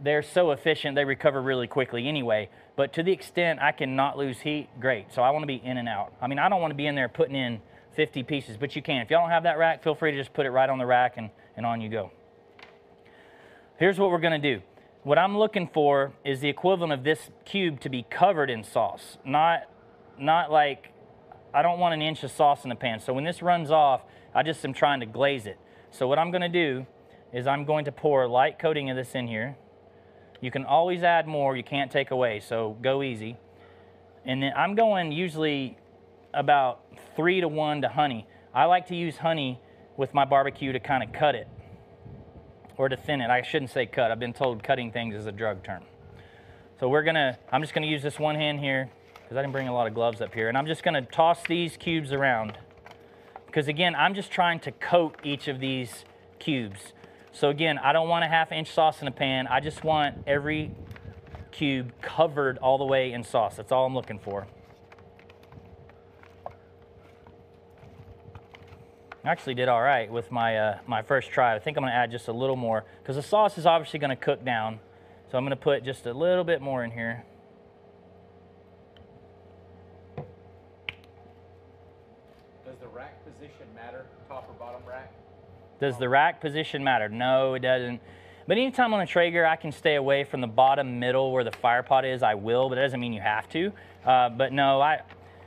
they're so efficient, they recover really quickly anyway. But to the extent I cannot lose heat, great. So I want to be in and out. I mean, I don't want to be in there putting in fifty pieces, but you can. If y'all don't have that rack, feel free to just put it right on the rack and, and on you go. Here's what we're going to do. What I'm looking for is the equivalent of this cube to be covered in sauce. Not, not like, I don't want an inch of sauce in the pan. So when this runs off, I just am trying to glaze it. So what I'm going to do is I'm going to pour a light coating of this in here. You can always add more, you can't take away, so go easy. And then I'm going usually about three to one to honey. I like to use honey with my barbecue to kind of cut it or to thin it. I shouldn't say cut, I've been told cutting things is a drug term. So we're gonna, I'm just gonna use this one hand here because I didn't bring a lot of gloves up here. And I'm just gonna toss these cubes around because again, I'm just trying to coat each of these cubes. So again, I don't want a half inch sauce in a pan. I just want every cube covered all the way in sauce. That's all I'm looking for. I actually did all right with my, uh, my first try. I think I'm gonna add just a little more because the sauce is obviously gonna cook down. So I'm gonna put just a little bit more in here. Does the rack position matter, top or bottom rack? Does the rack position matter? No, it doesn't. But anytime on a Traeger, I can stay away from the bottom middle where the fire pot is, I will, but it doesn't mean you have to. Uh, but no, I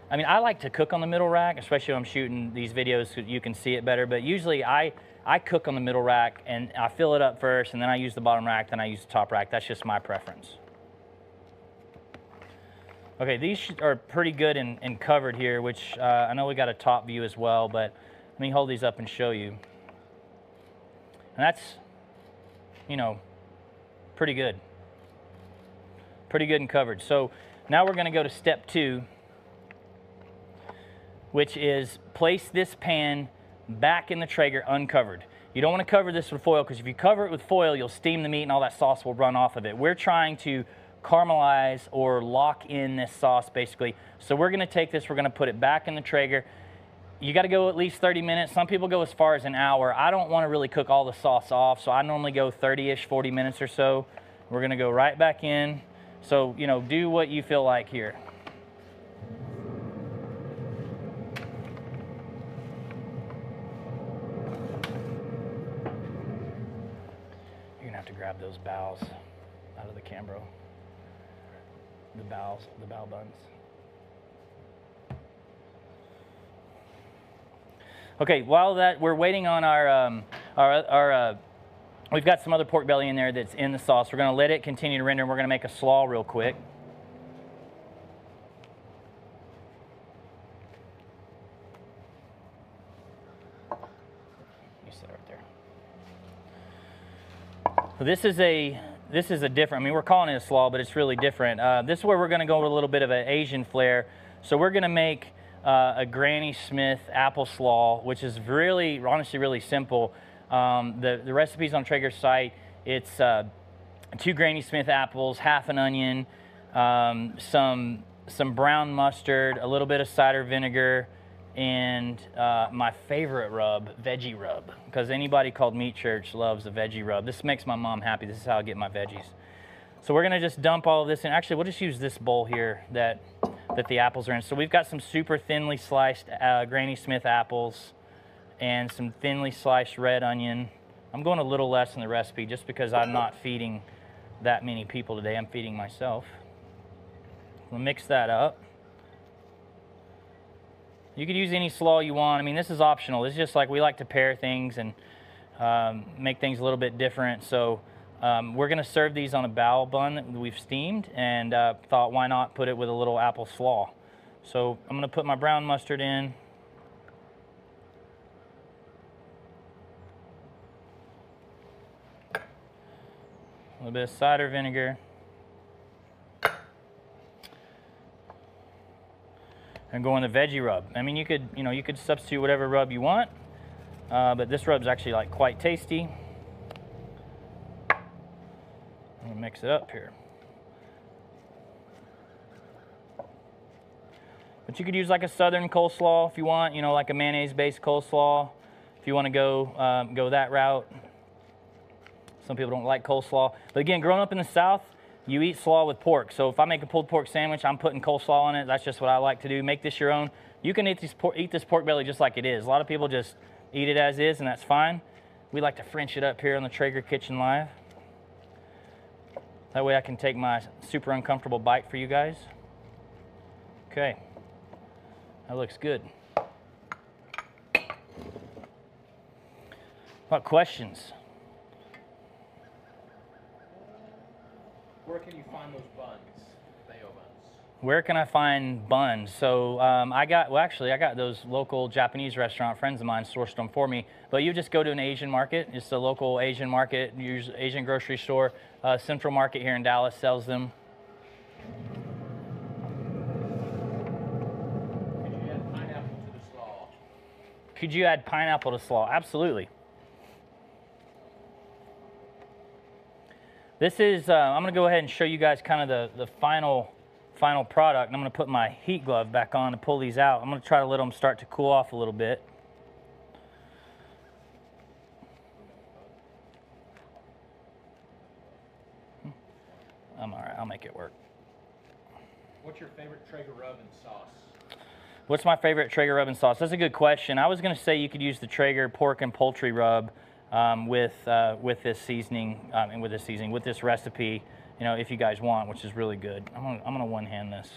I mean, I like to cook on the middle rack, especially when I'm shooting these videos so you can see it better. But usually I, I cook on the middle rack and I fill it up first and then I use the bottom rack, then I use the top rack. That's just my preference. Okay, these are pretty good and, and covered here, which uh, I know we got a top view as well, but let me hold these up and show you. And that's, you know, pretty good. Pretty good and covered. So now we're going to go to step two, which is place this pan back in the Traeger uncovered. You don't want to cover this with foil because if you cover it with foil, you'll steam the meat and all that sauce will run off of it. We're trying to caramelize or lock in this sauce basically. So we're going to take this, we're going to put it back in the Traeger. You got to go at least thirty minutes. Some people go as far as an hour. I don't want to really cook all the sauce off, so I normally go thirty-ish, forty minutes or so. We're going to go right back in. So, you know, do what you feel like here. You're going to have to grab those bowls out of the Cambro. The bowls, the bow buns. Okay, while that we're waiting on our, um, our, our uh, we've got some other pork belly in there that's in the sauce. We're gonna let it continue to render and we're gonna make a slaw real quick. So this is a this is a different. I mean, we're calling it a slaw, but it's really different. Uh, this is where we're going to go with a little bit of an Asian flair. So we're going to make uh, a Granny Smith apple slaw, which is really, honestly, really simple. Um, the the recipe's on Traeger's site. It's uh, two Granny Smith apples, half an onion, um, some some brown mustard, a little bit of cider vinegar, and uh, my favorite rub, veggie rub, because anybody called Meat Church loves a veggie rub. This makes my mom happy. This is how I get my veggies. So we're gonna just dump all of this in. Actually, we'll just use this bowl here that, that the apples are in. So we've got some super thinly sliced uh, Granny Smith apples and some thinly sliced red onion. I'm going a little less in the recipe just because I'm not feeding that many people today. I'm feeding myself. We'll mix that up. You could use any slaw you want. I mean, this is optional. It's just like we like to pair things and um, make things a little bit different. So um, we're going to serve these on a bao bun that we've steamed, and uh, thought, why not put it with a little apple slaw? So I'm going to put my brown mustard in. A little bit of cider vinegar. And go in the veggie rub. I mean, you could, you know, you could substitute whatever rub you want, uh, but this rub's actually like quite tasty. I'm gonna mix it up here. But you could use like a southern coleslaw if you want, you know, like a mayonnaise-based coleslaw. If you want to go um, go that route. Some people don't like coleslaw, but again, growing up in the South, you eat slaw with pork. So if I make a pulled pork sandwich, I'm putting coleslaw on it. That's just what I like to do. Make this your own. You can eat, these por eat this pork belly just like it is. A lot of people just eat it as is, and that's fine. We like to French it up here on the Traeger Kitchen Live. That way I can take my super uncomfortable bite for you guys. Okay, that looks good. What questions? Where can you find those buns, Bao buns? Where can I find buns? So um, I got, well actually I got those local Japanese restaurant friends of mine sourced them for me, but you just go to an Asian market. It's the local Asian market, Asian grocery store. Uh, Central Market here in Dallas sells them. Could you add pineapple to the slaw? Could you add pineapple to slaw? Absolutely. This is, uh, I'm going to go ahead and show you guys kind of the, the final, final product. And I'm going to put my heat glove back on to pull these out. I'm going to try to let them start to cool off a little bit. I'm all right. I'll make it work. What's your favorite Traeger rub and sauce? What's my favorite Traeger rub and sauce? That's a good question. I was going to say you could use the Traeger pork and poultry rub. Um, with uh, with this seasoning, I mean, with this seasoning, with this recipe, you know, if you guys want, which is really good. I'm gonna, I'm gonna one hand this.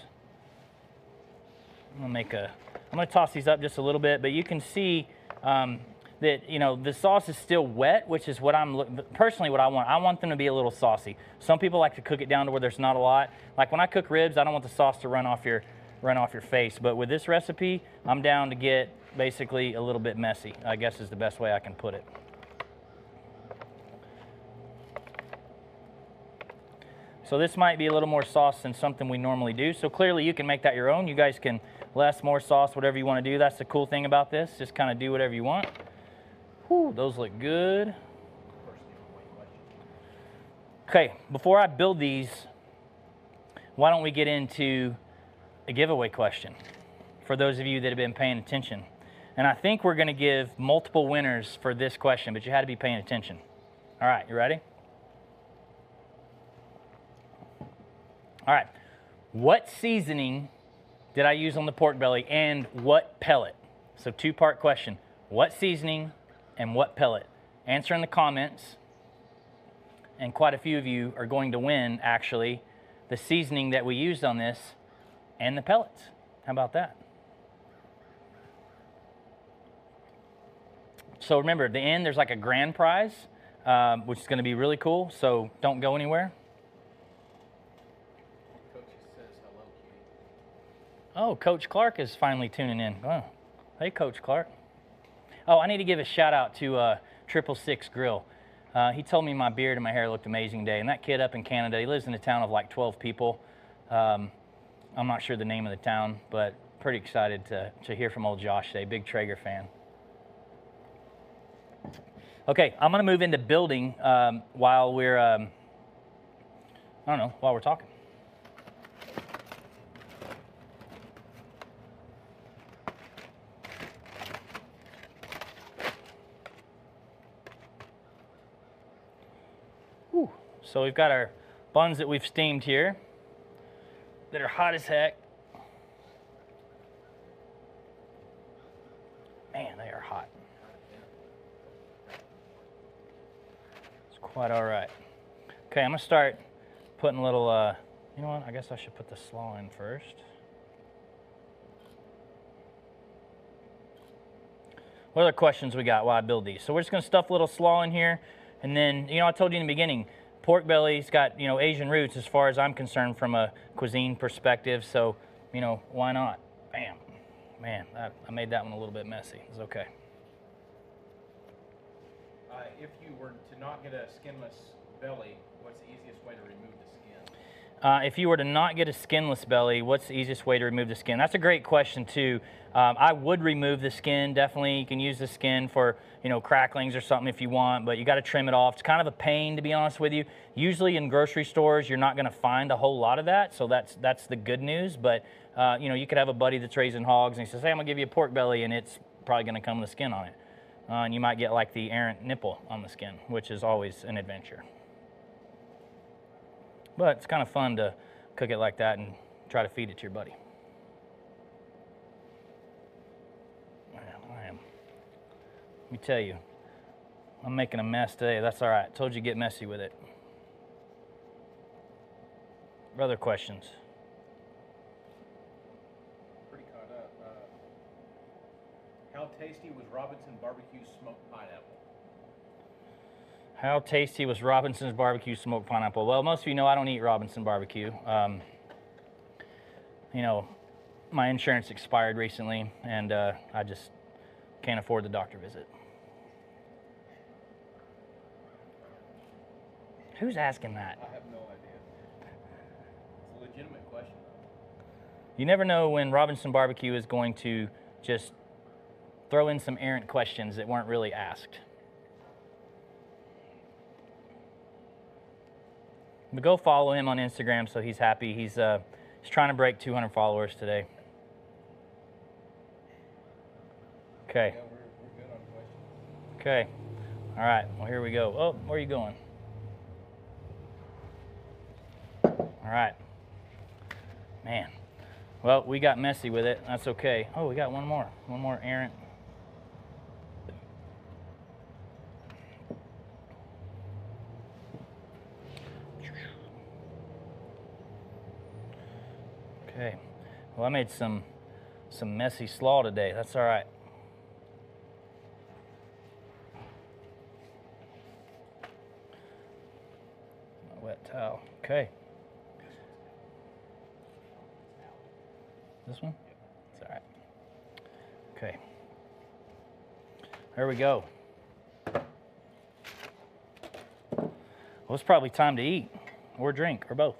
I'm gonna make a. I'm gonna toss these up just a little bit, but you can see um, that you know the sauce is still wet, which is what I'm personally what I want. I want them to be a little saucy. Some people like to cook it down to where there's not a lot. Like when I cook ribs, I don't want the sauce to run off your run off your face. But with this recipe, I'm down to get basically a little bit messy, I guess is the best way I can put it. So this might be a little more sauce than something we normally do. So clearly you can make that your own. You guys can less, more sauce, whatever you want to do. That's the cool thing about this. Just kind of do whatever you want. Whew, those look good. Okay, before I build these, why don't we get into a giveaway question for those of you that have been paying attention. And I think we're going to give multiple winners for this question, but you had to be paying attention. All right, you ready? All right, what seasoning did I use on the pork belly and what pellet? So two-part question, what seasoning and what pellet? Answer in the comments, and quite a few of you are going to win, actually, the seasoning that we used on this and the pellets. How about that? So remember, at the end, there's like a grand prize, um, which is gonna be really cool, so don't go anywhere. Oh, Coach Clark is finally tuning in. Oh. Hey, Coach Clark. Oh, I need to give a shout out to uh, Triple Six Grill. Uh, he told me my beard and my hair looked amazing today. And that kid up in Canada, he lives in a town of like twelve people. Um, I'm not sure the name of the town, but pretty excited to, to hear from old Josh today. Big Traeger fan. Okay, I'm going to move into building um, while we're, um, I don't know, while we're talking. Whew. So we've got our buns that we've steamed here that are hot as heck. Man, they are hot. Quite all right. Okay, I'm gonna start putting a little, uh, you know what, I guess I should put the slaw in first. What other questions we got while I build these? So we're just gonna stuff a little slaw in here, and then, you know, I told you in the beginning, pork belly's got, you know, Asian roots as far as I'm concerned from a cuisine perspective, so, you know, why not? Bam. Man, I, I made that one a little bit messy. It's okay. Uh, if you were to not get a skinless belly, what's the easiest way to remove the skin? Uh, if you were to not get a skinless belly, what's the easiest way to remove the skin? That's a great question too. Um, I would remove the skin, definitely. You can use the skin for, you know, cracklings or something if you want, but you got to trim it off. It's kind of a pain, to be honest with you. Usually in grocery stores, you're not going to find a whole lot of that, so that's that's the good news. But uh, you know, you could have a buddy that's raising hogs and he says, "Hey, I'm gonna give you a pork belly," and it's probably going to come with a skin on it. Uh, and you might get like the errant nipple on the skin, which is always an adventure. But it's kind of fun to cook it like that and try to feed it to your buddy. Man, I am. Let me tell you, I'm making a mess today. That's all right. Told you, get messy with it. Other questions? How tasty was Robinson's barbecue smoked pineapple? How tasty was Robinson's barbecue smoked pineapple? Well, most of you know I don't eat Robinson barbecue. Um, you know, my insurance expired recently, and uh, I just can't afford the doctor visit. Who's asking that? I have no idea. It's a legitimate question. You never know when Robinson barbecue is going to just throw in some errant questions that weren't really asked. But go follow him on Instagram, so he's happy. He's uh, he's trying to break two hundred followers today. Okay. Yeah, we're, we're good on questions. Okay. All right. Well, here we go. Oh, where are you going? All right. Man. Well, we got messy with it. That's okay. Oh, we got one more. One more errant. Okay, well, I made some some messy slaw today. That's all right. My wet towel. Okay. This one? It's all right. Okay. There we go. Well, it's probably time to eat or drink or both.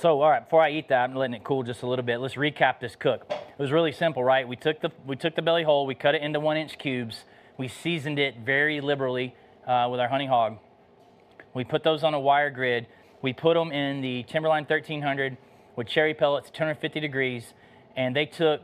So, all right, before I eat that, I'm letting it cool just a little bit. Let's recap this cook. It was really simple, right? We took the, we took the belly whole, we cut it into one-inch cubes, we seasoned it very liberally uh, with our honey hog. We put those on a wire grid. We put them in the Timberline thirteen hundred with cherry pellets, two hundred fifty degrees, and they took,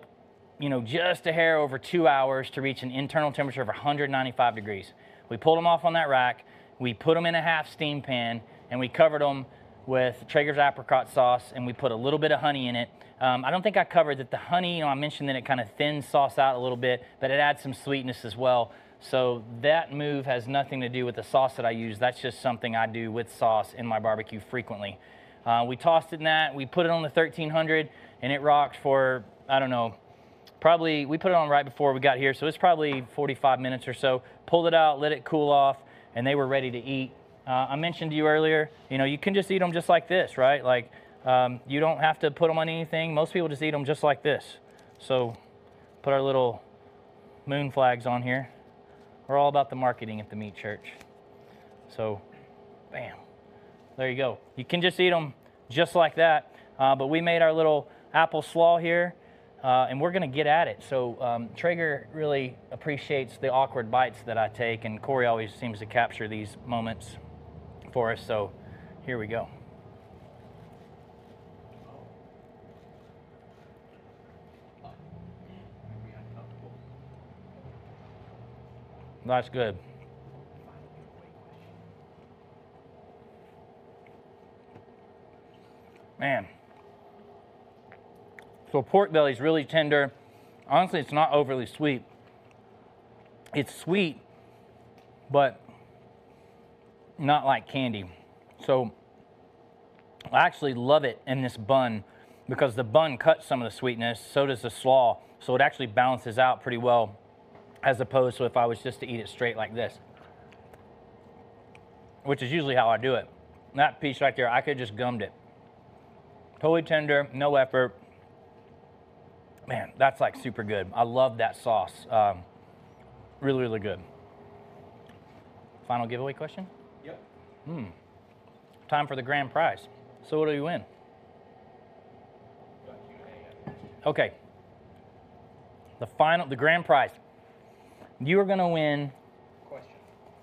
you know, just a hair over two hours to reach an internal temperature of one hundred ninety-five degrees. We pulled them off on that rack, we put them in a half steam pan, and we covered them with Traeger's apricot sauce, and we put a little bit of honey in it. Um, I don't think I covered that the honey, you know, I mentioned that it kind of thins sauce out a little bit, but it adds some sweetness as well. So that move has nothing to do with the sauce that I use. That's just something I do with sauce in my barbecue frequently. Uh, we tossed it in that, we put it on the thirteen hundred, and it rocked for, I don't know, probably, we put it on right before we got here, so it's probably forty-five minutes or so. Pulled it out, let it cool off, and they were ready to eat. Uh, I mentioned to you earlier, you know, you can just eat them just like this, right? Like, um, you don't have to put them on anything. Most people just eat them just like this. So, put our little moon flags on here. We're all about the marketing at the Meat Church. So, bam, there you go. You can just eat them just like that. Uh, but we made our little apple slaw here, uh, and we're going to get at it. So um, Traeger really appreciates the awkward bites that I take, and Corey always seems to capture these moments for us. So here we go. That's good. Man. So pork belly is really tender. Honestly, it's not overly sweet. It's sweet, but not like candy. So I actually love it in this bun because the bun cuts some of the sweetness. So does the slaw. So it actually balances out pretty well as opposed to if I was just to eat it straight like this, which is usually how I do it. That piece right there, I could have just gummed it. Totally tender, no effort. Man, that's like super good. I love that sauce. Um, really, really good. Final giveaway question? Yep. Hmm. Time for the grand prize. So what do you win? Okay. The final, the grand prize. You are going to win. Question.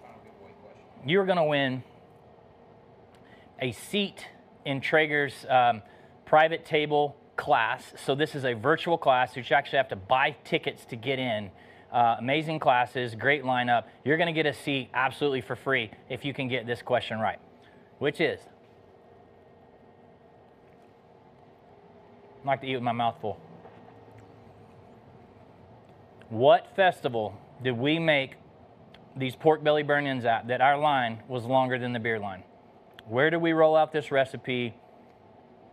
Final giveaway question. You are going to win a seat in Traeger's um, private table class. So this is a virtual class. You actually have to buy tickets to get in. Uh, amazing classes, great lineup. You're going to get a seat absolutely for free if you can get this question right, which is, I like to eat with my mouth full. What festival did we make these pork belly burn-ins at that our line was longer than the beer line? Where do we roll out this recipe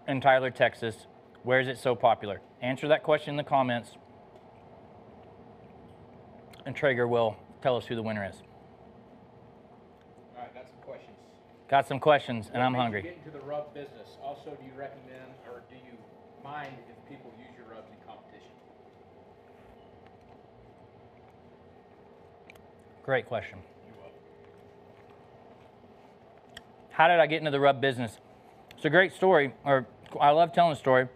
in Tyler, Texas? Where is it so popular? Answer that question in the comments, and Traeger will tell us who the winner is. All right, got some questions. Got some questions, and I'm hungry. Get into the rub business. Also, do you recommend or do you mind if people use your rubs in competition? Great question. How did I get into the rub business? It's a great story, or I love telling the story.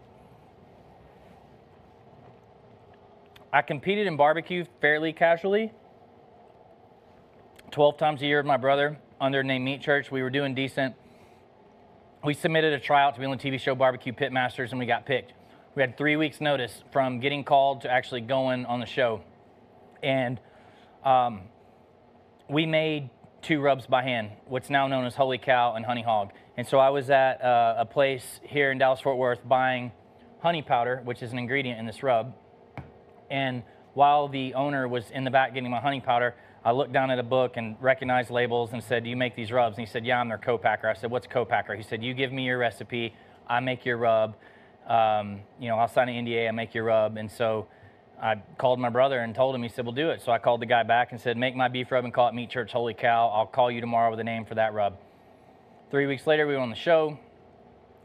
I competed in barbecue fairly casually, twelve times a year with my brother under the name Meat Church. We were doing decent. We submitted a tryout to be on the T V show Barbecue Pitmasters, and we got picked. We had three weeks notice from getting called to actually going on the show. And um, we made two rubs by hand, what's now known as Holy Cow and Honey Hog. And so I was at uh, a place here in Dallas-Fort Worth buying honey powder, which is an ingredient in this rub. And while the owner was in the back getting my honey powder, I looked down at a book and recognized labels and said, do you make these rubs? And he said, yeah, I'm their co-packer. I said, what's co-packer? He said, you give me your recipe, I make your rub. Um, you know, I'll sign an N D A, I make your rub. And so I called my brother and told him, he said, we'll do it. So I called the guy back and said, make my beef rub and call it Meat Church Holy Cow. I'll call you tomorrow with a name for that rub. Three weeks later, we were on the show.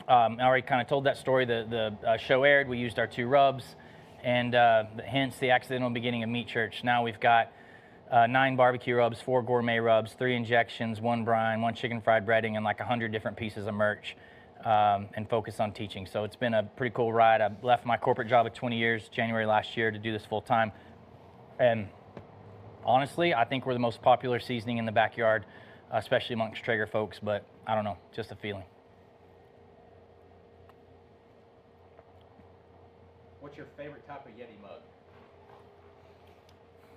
Um, I already kind of told that story. The, the uh, show aired, we used our two rubs, and uh, hence the accidental beginning of Meat Church. Now we've got uh, nine barbecue rubs, four gourmet rubs, three injections, one brine, one chicken fried breading, and like one hundred different pieces of merch. Um, and focus on teaching. So it's been a pretty cool ride. I left my corporate job of twenty years, January last year, to do this full time. And honestly, I think we're the most popular seasoning in the backyard, especially amongst Traeger folks, but I don't know, just a feeling. What's your favorite type of Yeti mug?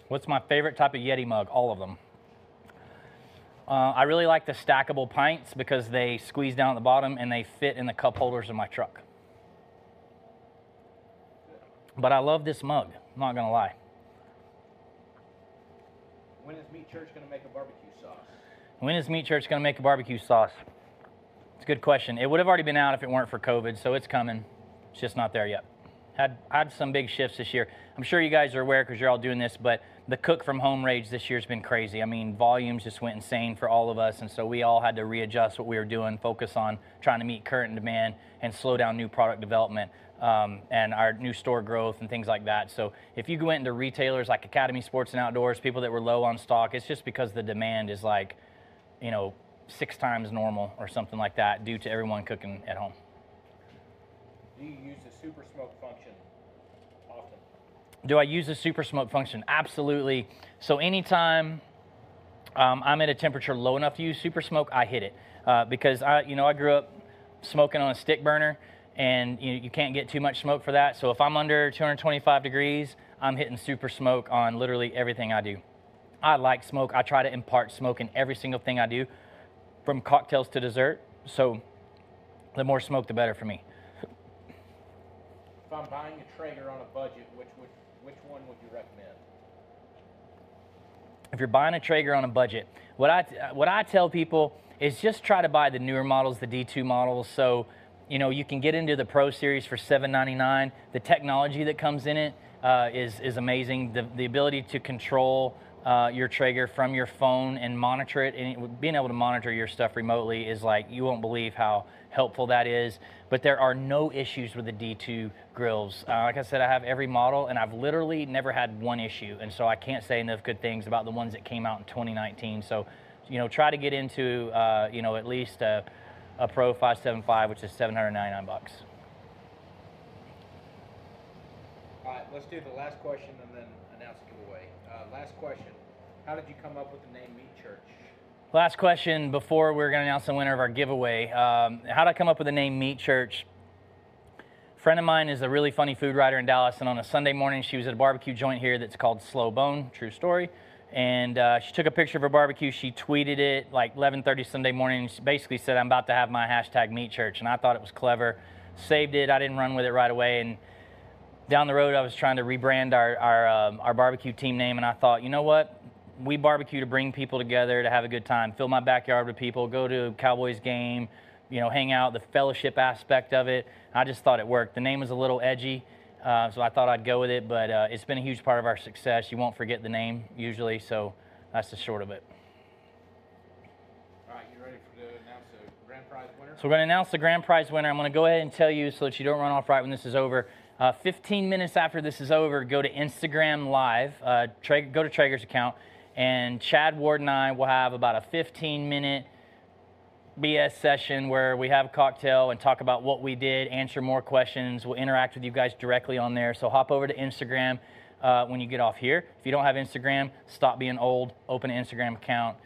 What's my favorite type of Yeti mug? All of them. Uh, I really like the stackable pints because they squeeze down at the bottom and they fit in the cup holders of my truck. But I love this mug, I'm not going to lie. When is Meat Church going to make a barbecue sauce? When is Meat Church going to make a barbecue sauce? It's a good question. It would have already been out if it weren't for COVID, so it's coming. It's just not there yet. had had some big shifts this year. I'm sure you guys are aware because you're all doing this, but the cook from home rage this year's been crazy. I mean, volumes just went insane for all of us, and so we all had to readjust what we were doing, focus on trying to meet current demand and slow down new product development um, and our new store growth and things like that. So if you went into retailers like Academy Sports and Outdoors, people that were low on stock, it's just because the demand is like, you know, six times normal or something like that due to everyone cooking at home. Do you use the super smoke function often? Do I use the super smoke function? Absolutely. So anytime um, I'm at a temperature low enough to use super smoke, I hit it uh, because I, you know, I grew up smoking on a stick burner, and you, you can't get too much smoke for that. So if I'm under two hundred twenty-five degrees, I'm hitting super smoke on literally everything I do. I like smoke. I try to impart smoke in every single thing I do, from cocktails to dessert. So the more smoke, the better for me. If I'm buying a Traeger on a budget, which would Which one would you recommend? If you're buying a Traeger on a budget, what I, what I tell people is just try to buy the newer models, the D two models. So, you know, you can get into the Pro Series for seven ninety-nine. The technology that comes in it uh, is, is amazing. The, the ability to control uh, your Traeger from your phone and monitor it, and being able to monitor your stuff remotely is like, you won't believe how helpful that is. But there are no issues with the D two grills. Uh, like I said, I have every model, and I've literally never had one issue, and so I can't say enough good things about the ones that came out in twenty nineteen. So, you know, try to get into, uh, you know, at least a, a Pro five seventy-five, which is seven hundred ninety-nine bucks. All right, let's do the last question and then announce the giveaway. Uh, last question, how did you come up with the name Meat Church? Last question before we're going to announce the winner of our giveaway. Um, how did I come up with the name Meat Church? A friend of mine is a really funny food writer in Dallas, and on a Sunday morning she was at a barbecue joint here that's called Slow Bone, true story. And uh, she took a picture of her barbecue. She tweeted it like eleven thirty Sunday morning, and she basically said, I'm about to have my hashtag Meat Church. And I thought it was clever. Saved it. I didn't run with it right away. And down the road I was trying to rebrand our, our, um, our barbecue team name, and I thought, you know what? We barbecue to bring people together, to have a good time, fill my backyard with people, go to a Cowboys game, you know, hang out, the fellowship aspect of it. I just thought it worked. The name was a little edgy, uh, so I thought I'd go with it, but uh, it's been a huge part of our success. You won't forget the name usually, so that's the short of it. All right, you ready for the announce the grand prize winner? So we're going to announce the grand prize winner. I'm going to go ahead and tell you so that you don't run off right when this is over. Uh, fifteen minutes after this is over, go to Instagram Live, uh, Traeger, go to Traeger's account, and Chad Ward and I will have about a fifteen minute B S session where we have a cocktail and talk about what we did, answer more questions. We'll interact with you guys directly on there. So hop over to Instagram uh, when you get off here. If you don't have Instagram, stop being old, open an Instagram account.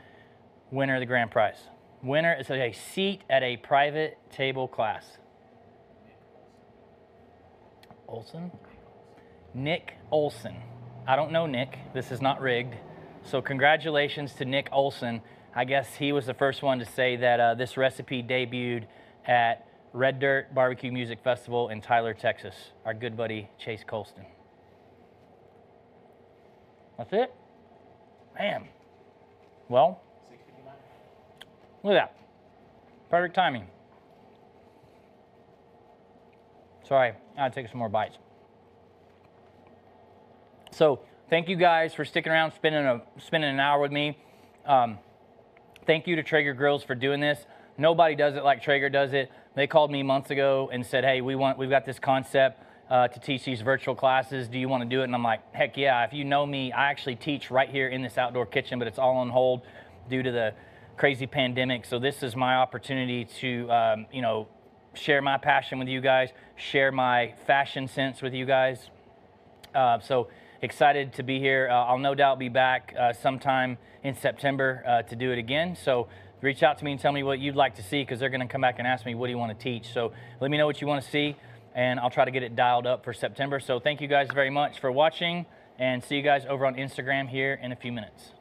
Winner of the grand prize. Winner is a seat at a private table class. Olson? Nick Olson. I don't know Nick. This is not rigged. So congratulations to Nick Olson. I guess he was the first one to say that uh, this recipe debuted at Red Dirt Barbecue Music Festival in Tyler, Texas. Our good buddy, Chase Colson. That's it? Man. Well, look at that. Perfect timing. Sorry, I'll take some more bites. So, thank you guys for sticking around, spending, a, spending an hour with me. Um, thank you to Traeger Grills for doing this. Nobody does it like Traeger does it. They called me months ago and said, hey, we want, we've got this concept uh, to teach these virtual classes. Do you want to do it? And I'm like, heck yeah. If you know me, I actually teach right here in this outdoor kitchen, but it's all on hold due to the crazy pandemic. So this is my opportunity to, um, you know, share my passion with you guys, share my fashion sense with you guys. Uh, so... Excited to be here. Uh, I'll no doubt be back uh, sometime in September uh, to do it again. So reach out to me and tell me what you'd like to see, because they're going to come back and ask me, what do you want to teach? So let me know what you want to see, and I'll try to get it dialed up for September. So thank you guys very much for watching, and see you guys over on Instagram here in a few minutes.